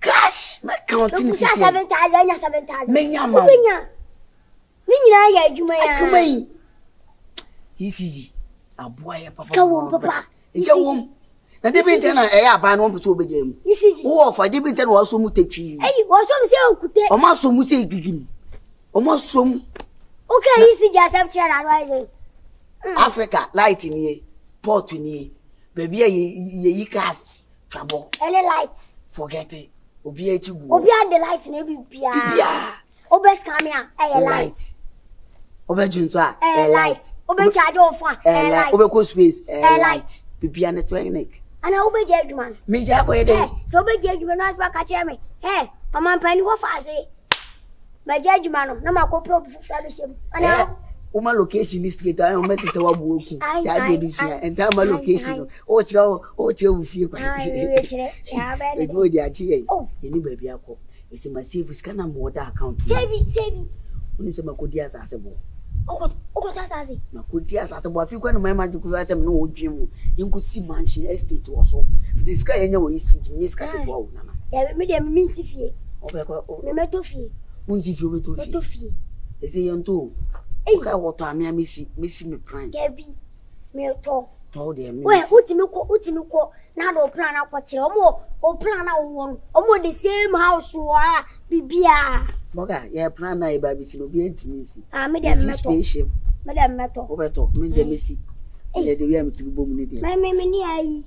Gosh, my counting is 7,000. Menya, easy. A boy, papa. It's a womb. The different ten I ban on to be game. Oh, for different ten was so much. Hey, was so good. Almost so much. Almost so. Okay, easy, just have chair and rising. Africa, light in ye, port in ye, baby ye cast trouble. Any lights. Forget it. Obia the light in every pia. Obes camera, a light. Obejunza, a light. Obejajo for a light. Obeco space, a light. Pipiana to a neck. And I obey Jagman. Me Jago, so be Jagman as my catcher. Hey, Mamma Penny, what I say? My Jagman, no more copro fabricism. And now, Oma location is to get met at our walking. I did and time my location. Oh, feel oh, any baby. It's a massive scan and water account. Save it. Unisamacudias as a boy. Oh, that's it. Macudias as a boy. If you go to my magic, you have no dream. You could see mansion estate also. If the sky anyway is sitting, Miss Cattle. Yeah, made a mincify. Oh, metal fee. Unzi, you will to fee. Is he on two? Oka water me missy me pran. Gabi, me to. To dey me. Well, uti me ko. Na do plan akwati. Omo plan na won. Omo the same house wa bibia. Boga, ye plan na e ba bi si no bi entimi si. Ah, me dey me to. Me dey me to. Obeto, me dey me si. Ye dey we me to bo mu ni dey. Me ni ayi.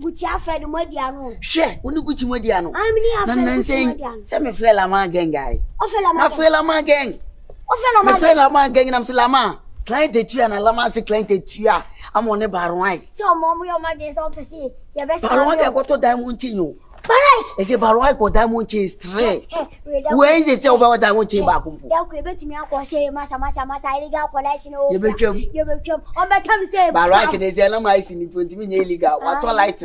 Guchi afre de modi anu. She, oni guchi modi anu. Ah, me ni afre. Nan sen. Se me fre la man gang guy. Ofre la man gang. My friend Lama gang and Slama. Client the tree and a lama to client the tree. I'm on a barwine. So, Mom, your mother's office. Your best barwine got to diamond you. It's a barwine or diamond chain straight. Where is it about diamond chain back? They'll create me up or say, Massa, I legal collection. You will jump. On my come say, Barwine is a lama in 20 minutes illegal. What all lights?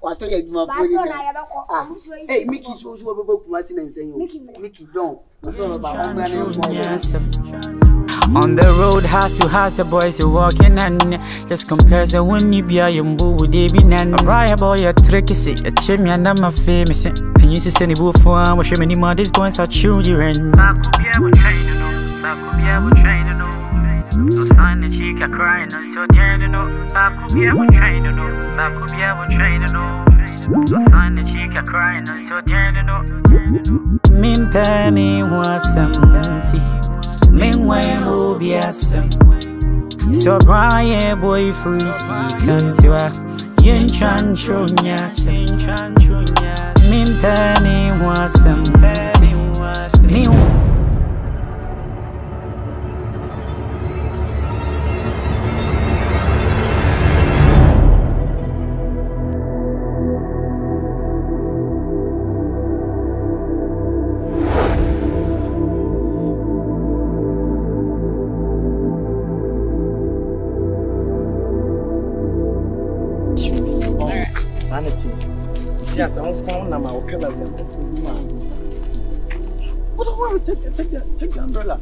What all you do? Hey, Mickey, so about Massin and saying, Mickey, don't. On the road, house to house, the boys are walking and just compares the when you be a yumbo with David and Raya boy, a tricky see a chimney and I'm a famous and you see any boo for our many mothers going such children. So sign the cheek, I cry, and so know. Back up, yeah, we're trained to know. So sign the cheek, I cry, and so know. Mimpe me was a monty. Meanwhile, who be awesome. So Brian, boy, free, see, come to us. Yin Chan Chunyas, Mimpe me was a monty. sanity. See, as I found my hotel, I'm going for you, man. What do I take the umbrella?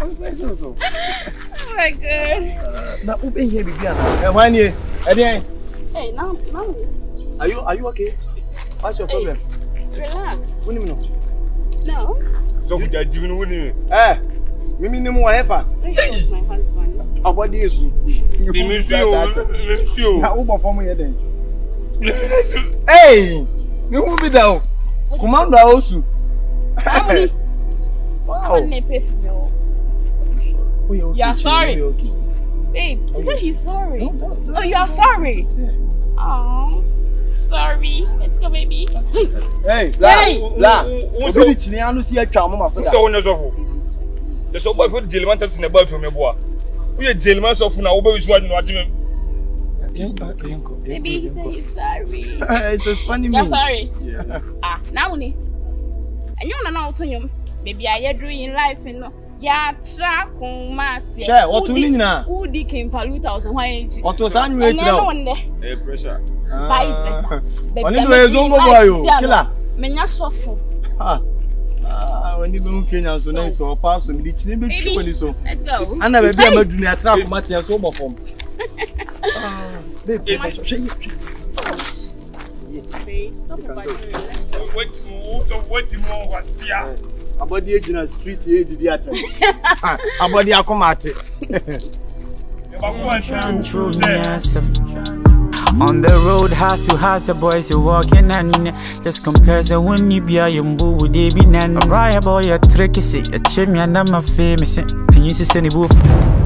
I'm going to so. Oh my God. Now, open here, baby. One year. Hey, now. Are you okay? What's your problem? Relax. What do you mean? No. So you are doing what you mean? Eh? Mimi, no more ever. My husband. How about this? You mean you? Now, Uber for me then. Hey, you move it down. Commander also. Wow. I'm sorry. You are sorry. Babe, you said he's sorry. Oh, you are sorry. Oh, sorry. Let's go, baby. Hey, la. Who's the Chiniano? See, I can't move. Who's the one that's off? There's a boy for the gentleman that's in the bar from your boy. We are gentlemen, so for now, we will be watching. Maybe he said he's sorry. It's a funny movie. You're sorry. Yeah. Ah, now ni. And you wanna know what's on you? Maybe I drew in life, you know. Yeah, track on Matthew. Yeah, what do you mean? Who did in Paluta or why? What was on you? Hey, pressure. Bye, pressure. Only the Zongo boy, killer. Menya suffer. Ah, when you don't care, so nice or pass on the chin. Let's go. And I will be able to attract Matthew so much from. Baby, stop what here. About the agent street here did the attack. About the akomate. On the road, house to house, the boys are walking and just compares the one you be a yumbo with they be nan. Right about your tricky see a chimney and I'm a famous. Can you see any wolf? I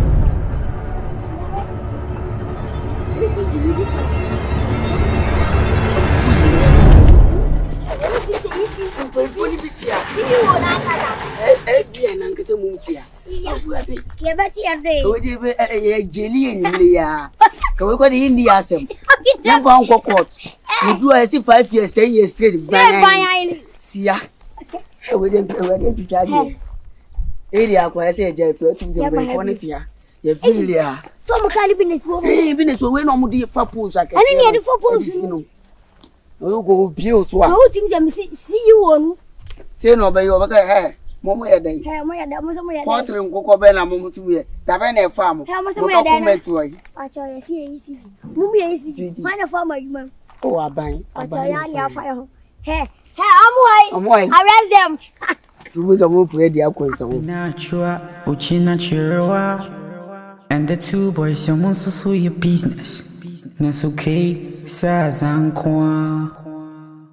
Momo ya den. He mo ya da mo so mo ya den. Quarter nkoko be na momo tu ye. Da be na farm. He mo so mo ya den. Document wo yi. Acho ye si ye si. Mumu ye si. Ma na farm aduma. O aban. Acho ya ni afa ho. He amuai. Arrest them. You go to pray dia konsa wo. Natural uchina chirwa. And the two boys you want to so your business. That's okay. Sazankwa.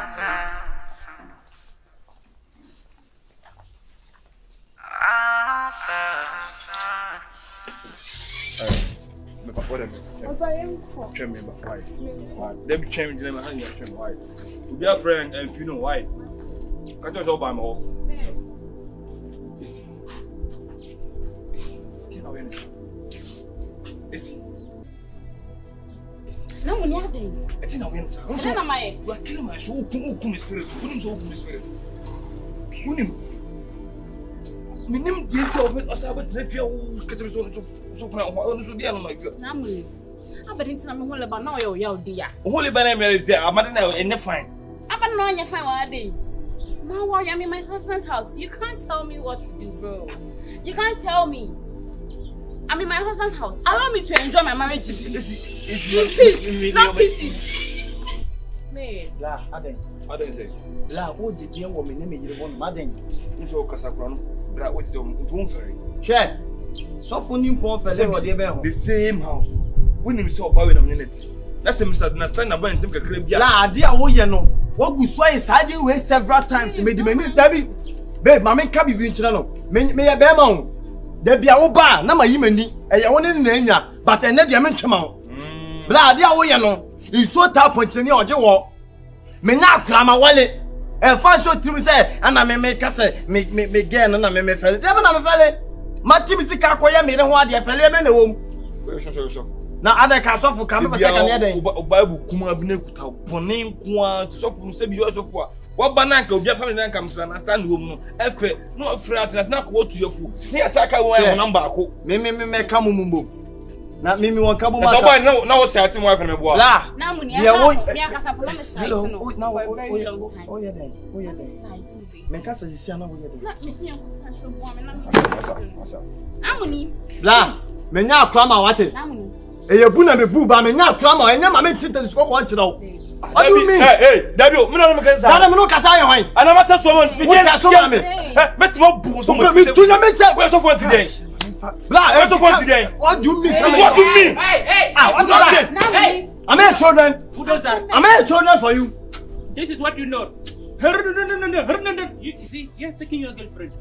let me change them and change white to be a friend and if you know why catch us all by my no, we are doing. I think I'm answer. You are killing my soul. Open spirit. Open spirit. My name is Open. I said, but let you get the zone. So, I want to do the other like that. No, I'm not going to know your yard. Holy banana is there. I'm not going to find. I'm not going to find what I did. My worry, I'm in my husband's house. You can't tell me what to do, bro. You can't tell me. I'm in my husband's house. Allow me to enjoy my marriage. It's not peace. Me. La, Aden say. La, what did you want me to make you want, Madden? You saw Casagrano. Bra, what did you want for it? Share. So for new poor fellow, the same house. When you saw Bowen a minute. That's the Mr. Nastan about and take a crib. La, dear, what you know? What good soy is hiding away several times. Made the men, baby. Babe, my men can't be in Channel. May I bear my own? There be a oba, na ma yimani, e ya woni nanya, but e na dia me twema o. Bla dia wo ye no, e so ta ponchini oje wo. Me na akra ma wale. E fa so trim say, ana me kase, me gen na me fele. Dia be na me fele. Ma timi sika koye me ne ho ade fele be na wo. Wo so. Na ada ka sofu ka me be seka ne den. Bible kuma bi na kuta ponin kwa sofu se bi yo sofu a. Wo ba na nka obi apam na nka msana stand wo mu. Efe no afrat na ko to yofu. Ne asaka wo e number ko. Me ka mumumbo. Na mimi won ka bo ma. So boy na wo sati mo afa na bo. La. Na mu ni aka sa problem site no. Na wo o ye den. Me ka sa sisi na wo ye den. Na me si en ko sa so bo me na me. Amuni. La. Me nya akwa ma wate. Amuni. Eyebu na mebu ba me nya akra ma enya ma me tete so ko anchira wo adu mi eh dabio me no me kan sa na me no kasa ye hwan ana mata so mo me je so me me ti mo bu so mo me tunya me se we so for today bla e so for today what do you mean hey ah what is that hey I'm a children for you. This is what you know. No. You see, you're taking your girlfriend.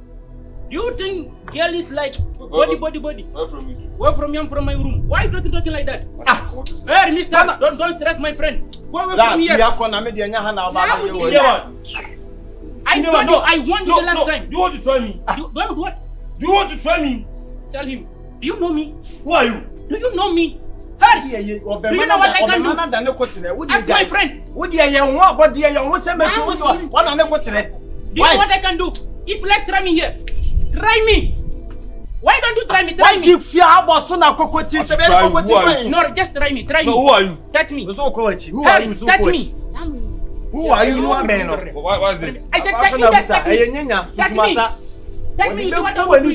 You think girl is like body? Where from you? Where from you? I'm from my room. Why are you talking like that? Ah, hey, mister, don't stress my friend. Go away from here. I warned you the last time. You want to try me? You want to try me? Tell him. Do you know me? Who are you? Do you know me? Hey, do you know what I can do? Ask my friend. Do you know what I can do? If you like, try me here. Try me! Why don't you try me? Try me! No, just try me, try me! Who are you? Touch me! Touch me! Who are you? What is this? I said touch me! Touch me! Do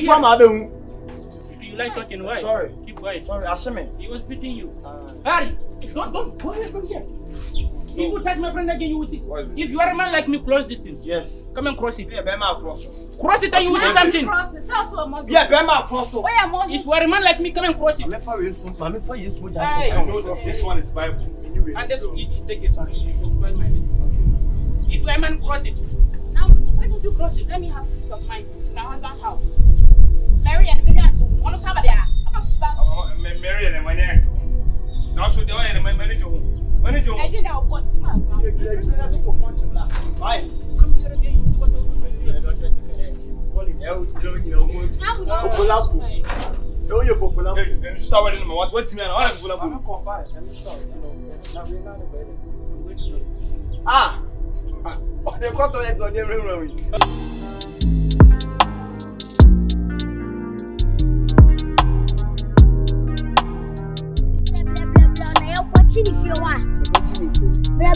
you like talking? Why? Sorry. Keep quiet. Sorry, Ashame. He was beating you. Harry! Don't go away from here! If you touch my friend again, you will see. If you are a man like me, close this thing. Yes. Come and cross it. Yeah, Bema cross it. Cross it and you will see something. Yeah, Bema cross it. If you are a man like me, come and cross it. I know this one is Bible. Anyway. And this you take it. You should spell my name. If you are a man, cross it. Now, why don't you cross it? Let me have peace of mind in my husband's house. Mary and Miriam, one somebody. Mary and Miriam. Now, so they are in my manager home. Blah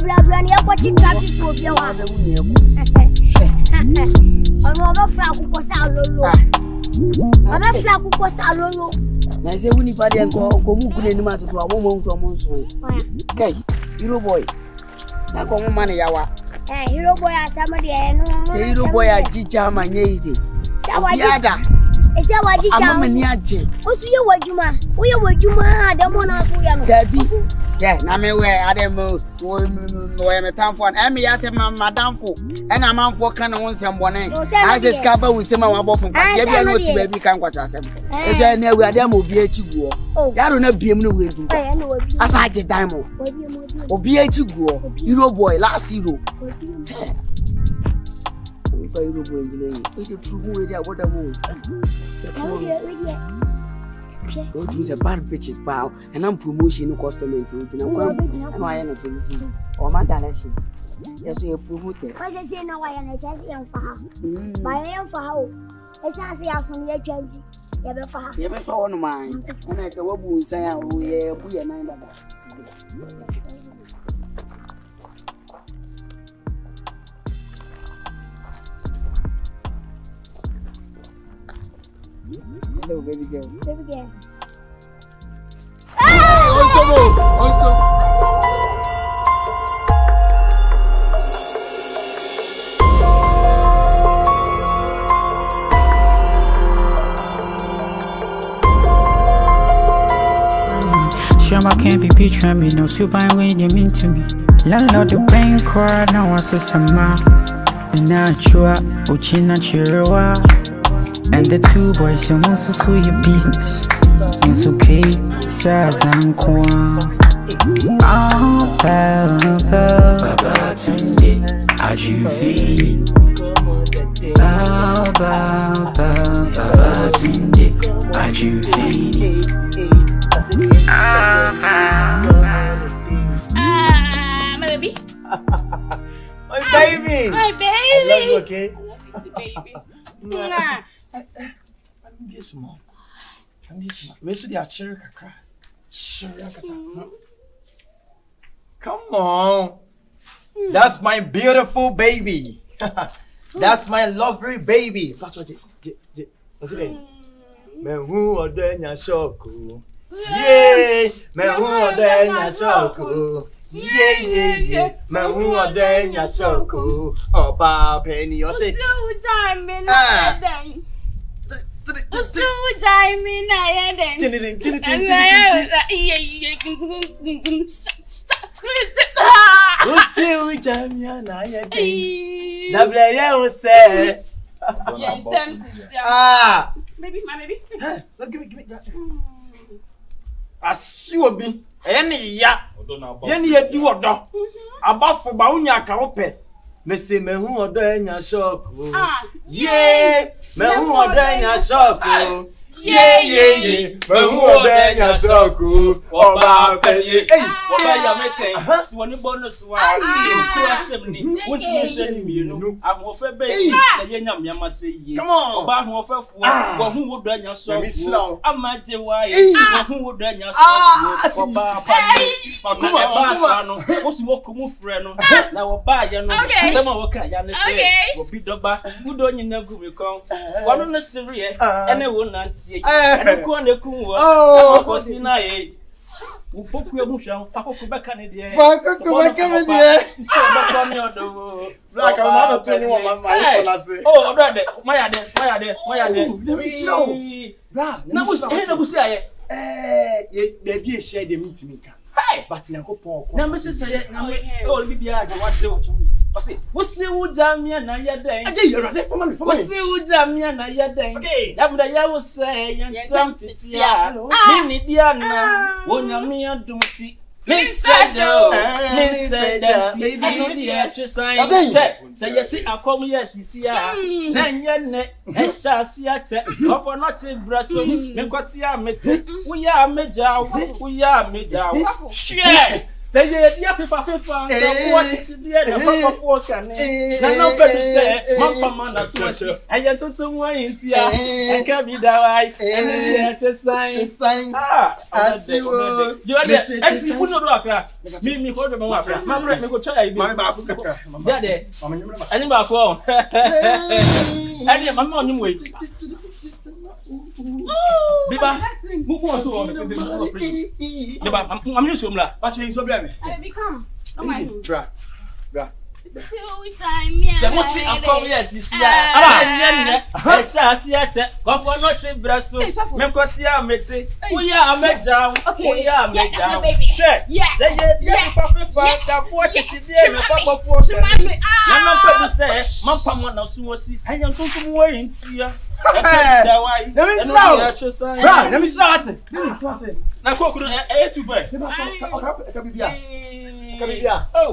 blah blah. You watching traffic for your one. I'm a flag who was out low. Now say we need to go mukule ni matu so awo monso. Okay, hero boy. Na ko mo mane yawa. Eh, hero boy asamadi e no. Say hero boy ajija manye ize. Sawaji. I'm a man. By you boy engineering it true who area what am I go to the bad pitches pow and I'm promotion customer into it now I am solution or my direction yes you promoted why say say now I am just am for how by am for how I say asun ye 20 ye be for one man na ka wo bu nsan a wo ye bu ye nine baba. Hello, baby girl. Also. I can't be picturing me, no super way you mean to me. Landlord the bank card, now I see some math. Nature, Uchina Chirua. And the two boys are also so your business. It's okay, says I'm gone. Oh, Baba Tunde, how'd you feel? Baba Tunde, how'd you feel? baby. My baby. My baby. I love you, okay? I love you too, baby. Nah. I'm just small. I'm just small. Where's the achira kakra? Come on. That's my beautiful baby. That's my lovely baby. That's what what's it? Men who are doing your shoku. Yay! Men who are doing your shoku. Yay, yay, yay. Men who are doing your shoku. Oh, Bob, penny, you're saying. Baby, my baby. Look, give me that. I see what be. Any ya. Any ya do what do. About for Baunia Carope. Messi, me who are doing your shock. Yay, me who are doing your shock. Yay, yay, yay. Me who are doing your shock. Oh, my baby. Hey, what are you making? That's one bonus one. I see you. I'm offered baby. Come on. About who offered for who would done your soul. I'm my why who would done your soul. Come on. What's more common friend? Now, buy your some of Kayana say, would be Doba, who don't you know who will come? One on the Syria, and I will not see. I'm going to go. Oh, o pouco eu murchão tá pouco bacana de é pouco bacana de é só bacana do black amada tem uma mais nascer oh brother my ade me show bra na busia baby e share the meeting nka but yankopon na me say na me o bibia je what say what's you jamia na yaden aje you ready for me what's you jamia na yaden jabuda yawo say yan something ya ni dia na wonyamia dumti Mr. Baby, I just signed it. Say yes, I come yes, see ya. Nanyane, esha siya che. Offer not a brasso. Nkwatiya mete. Uya meja. Share. Say yes, yeah, fifa. Don't watch it today. The papa for can. Nana bedu say, mama manda suwasi. Aya toto mwa intia. Eka bidawai. Eni just signed. Asiwo. You are the ex. No rocker, me for the mother. Mamma, go try. My back, daddy, any back home. Any mamma, wait. Biba, who was so on the I'm used to that. But she's so bad. I become a man. Trap. Yes, you see, I shall see at it. Go for not in Brazil. Mecotia mete. We are a major. Okay, yes, say yes, perfect. Watch it today. Papa for Mamma says, Mamma, no sooner see. I am talking more in here. Let me start. Now, cook to bed. Oh,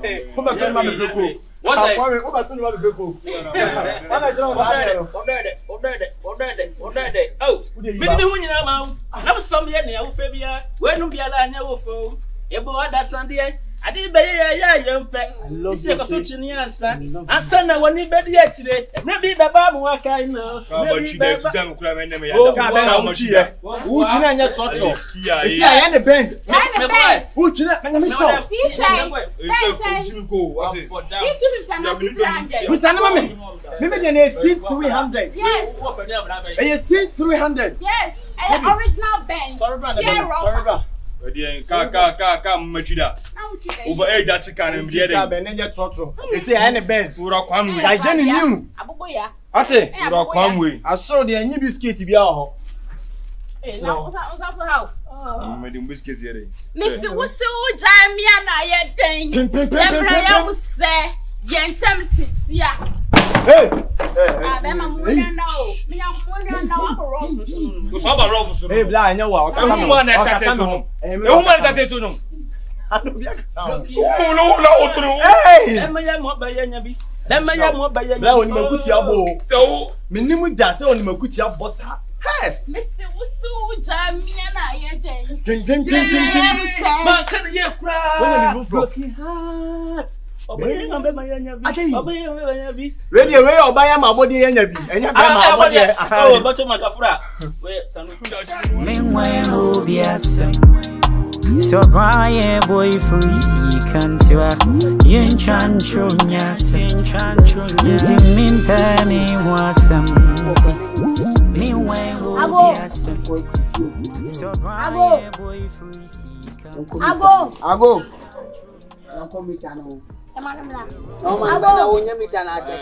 hey. Come back to the what's that? Come back to the people. What did it? Oh, maybe when you're out, I'm somewhere near Fabia. When we are on your phone, your boy that Sunday. I didn't be a young pet. I love you. I said, I want to be here today. Maybe the Babu, I can know. How much? I saw the biscuit to be out. I'm making biscuit here. Mr. Wusu, Jamia, Hey, So Brian boy free see can see yen chancho nyas chancho min pa mi wasam mi wen ho yes so Brian boy free see ago nko mi tanu e ma na o nya mi tanu a check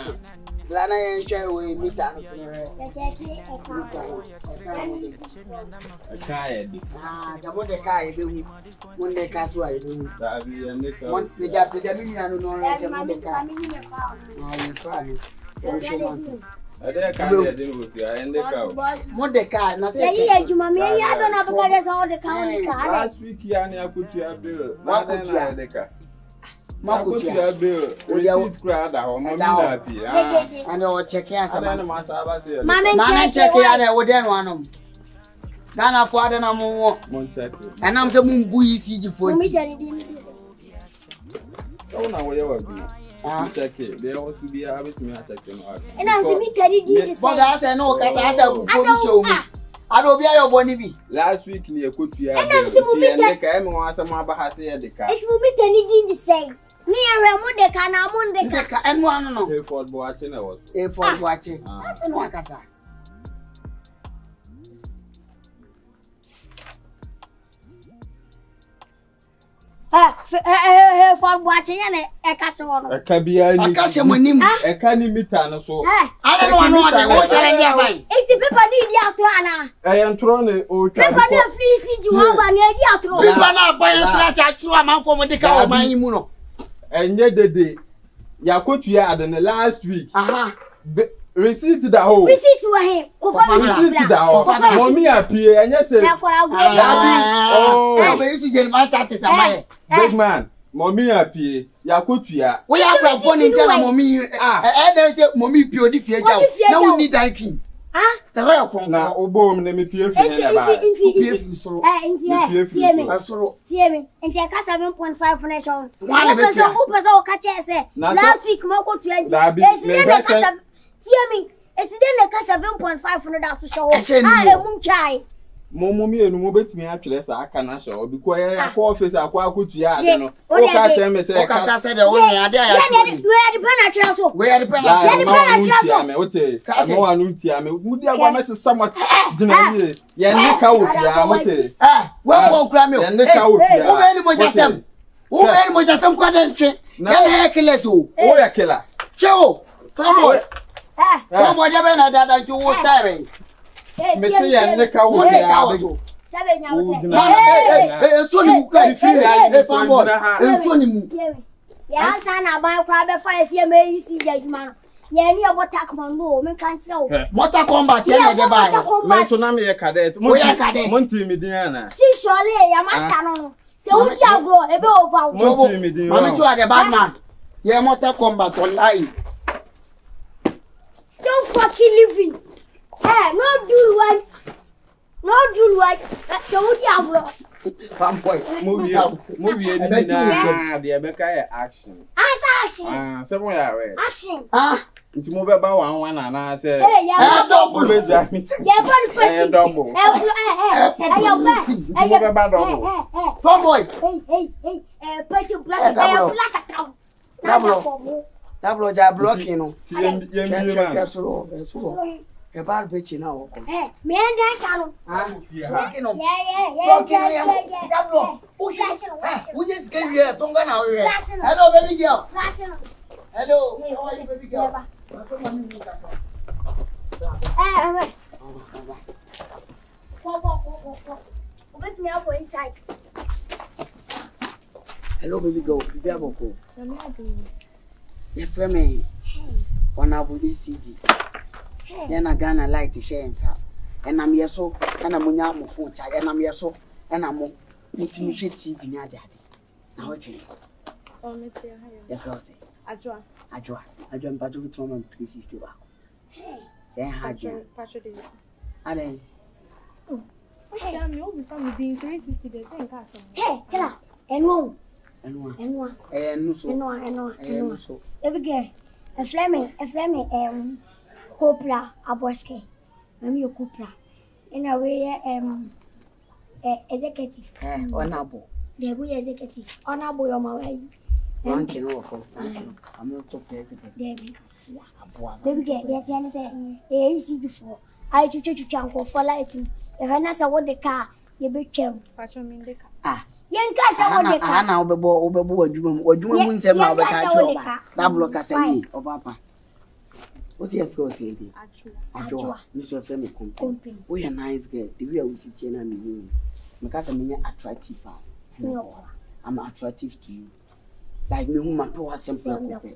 lana yen try we mi tanu Last week, Ghana for other number one. And I'm the moon buoy CG for me. Oh, now we are good. I'm checking. There also be a bit me attacking. And I'm the meat. But I said, no, because I said, I don't be your bonnie. Last week, you could be. And I'm the movie. And the car. It's movie. Anything to say. Me and Ramon de Canamon de Caca. And one no. A for watching. I was a for watching. I don't want to say. For watching a castle on a cabia, a castle monim, a canny mitano. So I don't know what I want. It's a paper. I am thrown a old paper. Please, you have an idea to run up by a trash. I am from the car of my immuno. And yet the day Yakutia than the last week. Aha. Receipt to the home. Receipt to him. Receipt to the home. Mommy appear and yes, oh, big man. Mommy appear. Yakutia. We are going to tell mommy. Ah, I don't mommy pure different. No need liking. Ah, the royal crown. Now, oh, bomb, let me peer for you. So, and the cast 7.5 financial. One person who was all catches. Last week, Moko to Tiammy, it's then a 7.5 for the show. I won't try. Mommy and Mobet me after this. I can show because I call office. I could yard. Oh, catch him. I said, where the Come on, that you were staring. Don't fucking living. Eh, no do what? No do what? That's the only outlaw. Come on, move your action. Action. Action. Ah, it's move about 1 1 and I said, hey, yeah, double. Yeah, double. Hey, that blood is blocking. A bad bitch now. Eh, me and that we just came here. Hello, baby girl. Hello, how are you, baby girl? What's me up inside? Hello, baby girl. Frame on our CD. Then I gonna light the chains up. And I'm here so, and I'm on food, and I'm here so, and I'm on TV. Now it's I join Patrick with Tom and 360. Say, I join Patrick. I Hey, get up. And one. Every girl, a Fleming, Copra, a Bosque, Mammy Copra, in a way, executive, honorable. They will executive, honorable, your mother. One can offer. I'm not talking to them. Baby girl, they are saying, before. I took you to Chanko for lighting. If I not what the car, you be chum. Ah. Ana obebo adwuma mu nsem na obeka acho na block asani obapa o si afi o si ebi acho ni so fe me company we are nice girl the way we sit here na me because me attractive I'm attractive to you like me who man power simple company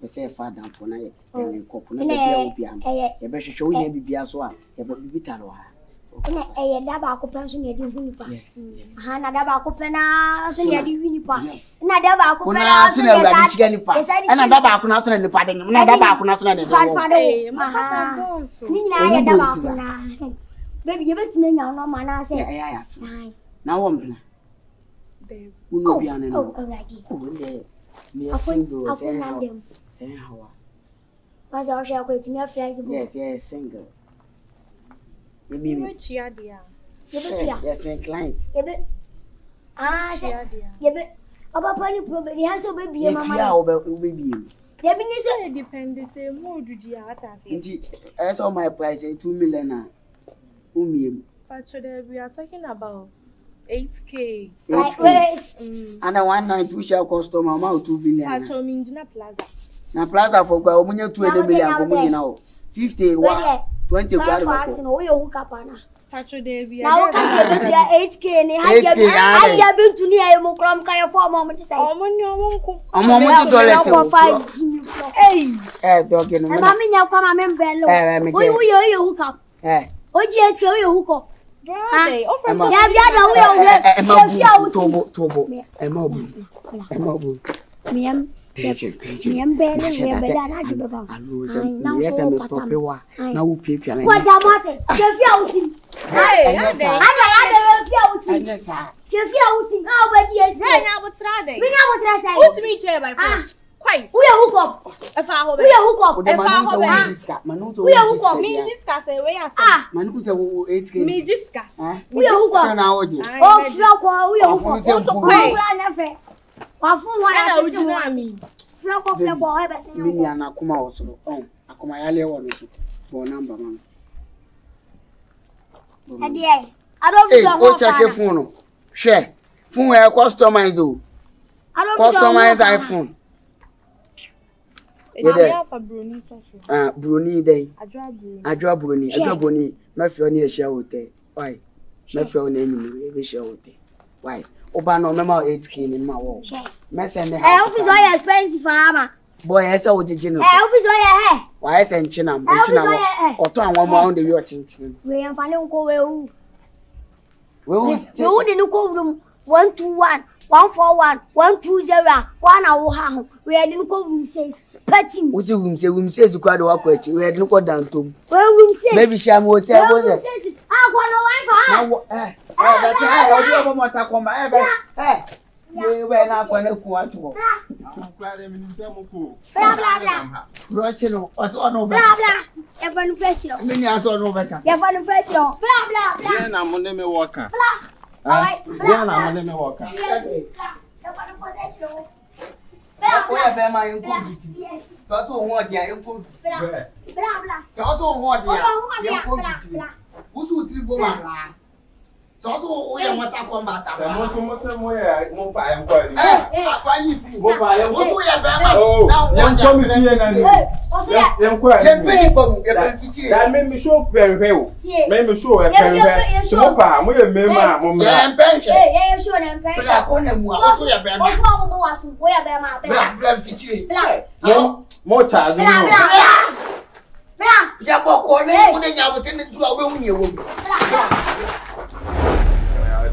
be say father for na ye e kop na be obi am e be hwehwe wo ye bibia so a e be bibita no ha I never compress in your doing. Hannah never compress in your doing. Never. Yes, and clients. Probably has a baby, As all my price, 2 million. We are talking about 8K. And a 1 night we shall cost my mouth 2 billion. Now, Plaza for 20 million. 50. 20 grand. Now, 8K, and I have been to near Mokram Kaya for a moment. We are hooked up. I don't know. Why? Obano memo 8K in my wall. I expensive for Ama. Boy, I saw the general. I hope why I sent Chinam, or turn 1 the your chin. We are finding go well. You didn't call room 121, 141, 120, 1 hour. We had no room says. Petting. What's your room say? Room says you quite awkward. We had no go down to. Well, room says. Maybe she am hotel. Blah blah. Who's three woman? So, we want to come back.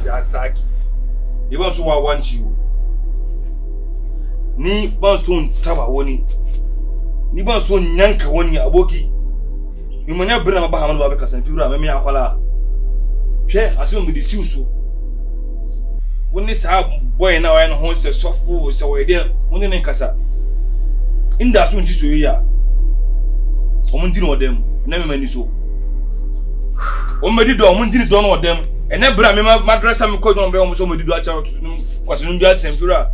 Asaki, the ones who want you, ni banson tabawoni, ni banson nyanka woni aboki. You manya bring a bahaman wabeka senfura, memi akwala. Share, I assume with the so. When this boy now and horns a soft fool, so we there, one in Casa. In that soon, she's here. Omuntin or them, never many so. Omedido, Muntin don't know them, and never my dress and called on almost somebody do a child to Quasumbia Semfura.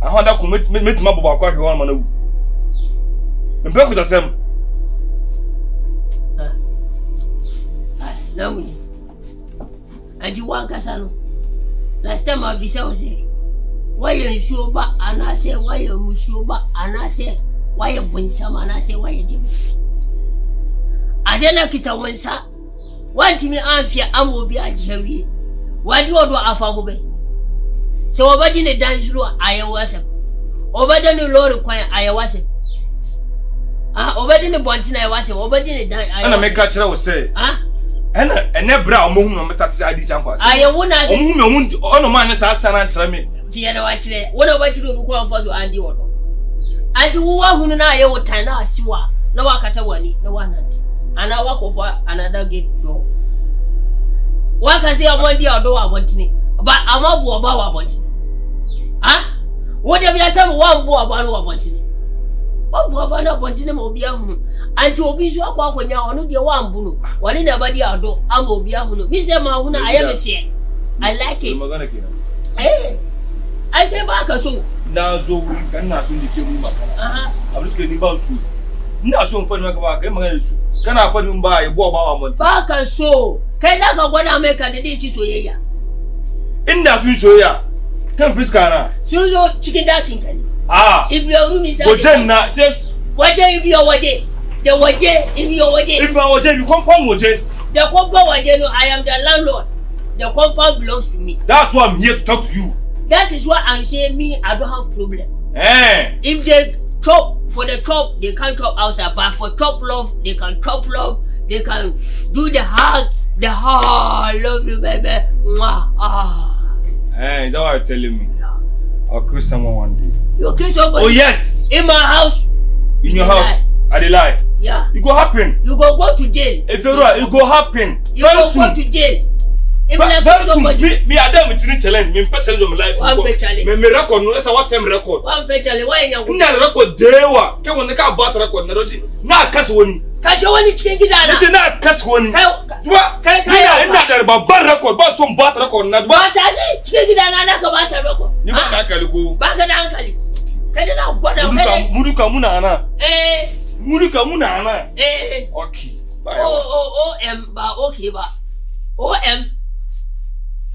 I heard that could make my book quite one manu. And back with us, them. No, and you want Casano. Last time I say, why you sure but and I say, why you sure but and I say, why you bring some and I say, why you do? I don't get a one, sir. Why to me, I'm fear I will be a jerry. Why do you do a fahobey? So, over the dance room, I was him. Over the Lord require, I was him. Ah, over the Bontin, I was him. Over the dance, I make catch her say, ah. And never brown moon, Mr. This uncle. I won't ask you, no man is asked and answer me. Fiona, actually, what about you do for you and the order? And you are who and I will turn us, you are no one catawani, no one not. And I walk over another gate door. What can say I want the outdoor, I want it, but I'm not bored about it. Ah, whatever you tell me, one boy about what it. What about not wanting them will be a home? And to be so called when you are not your one boon. What in the body I do, I will be a home. Mr. Mahuna, I am a fear. I like it. Eh? I came back or so. Now, so we cannot soon become. I'm just getting about you. Not so for my work. Can I put him by a bomb? Back and so. Can I go when I make a ditch? So, yeah. In that future, yeah. Come, Fiscana. So, chicken ducking. Ah, if your room is a Jenna says, what day if you are day? The what day if you are day? If I was you compound with it. The compound, I am the landlord. The compound belongs to me. That's why I'm here to talk to you. That is why I'm saying, me, I don't have problem. Eh? If they chop for the chop, they can't chop outside, but for chop love, they can do the hug, love you, baby. Mwah, ah. Eh, is that what you're telling me? Yeah. I'll kill someone one day. You kill somebody? Oh yes! In my house? In your house? I did lie. Yeah. You go happen. You go to jail. If you're right, you go happen. You go to jail. If I kill somebody. Me, I don't have a challenge. Me challenge my life. One challenge. Me record. No, that's what's same record. One challenge. Why you go? Na record dewa. Can we not about record? Na rosi. Na cash woni. Cash woni chicken gidana. It's na cash woni. Kaya. Na there ba record. Ba some bat record. Na ba. Batashi chicken gidana na ka bat record. You go na kalugo. Ba ka na kalugo. Kede na gwada kede muruka munana eh muruka munana eh okay bye o m ba okay ba o m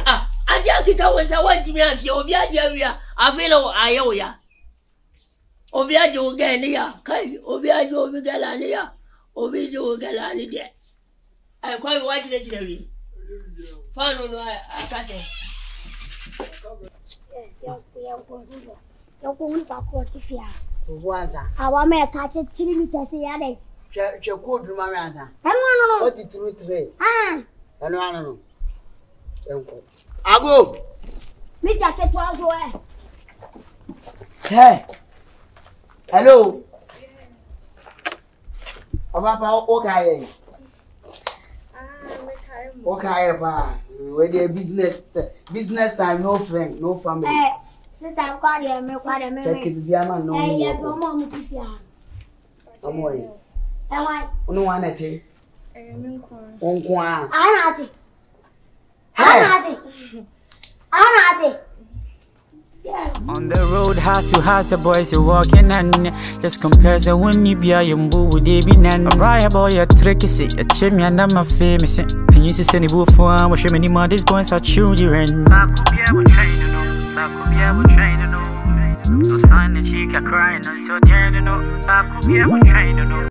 ah aja kita wesa wanti mi afia obi aja wia afelo ayo ya obi aja oga ni ya kai obi aja obi gala ni ya obi aja ogala ni de ai kwa wati na jirewi fanu no akase ya Eu vou para o Tifia. Voaza. A mamãe está te tirando da cidade. Já cuido do mamãe asa. Não. O título três. Ah. Não. Eu vou. Agu. Me dá que tu ajoé. Hey. Hello. O papa o caia. Ah, me caia. O caia ba. We dey business time no friend, no family. Sister, I'm calling you. Check it, Biama. No, I'm on the road, house to house, the boys are walking and just compares the windy beer, you move with a bin and a boy, a tricky sick, a chimney, and I'm a famous. And you see any wolf for me, many mothers going to children. Back up, yeah, we're trying to know.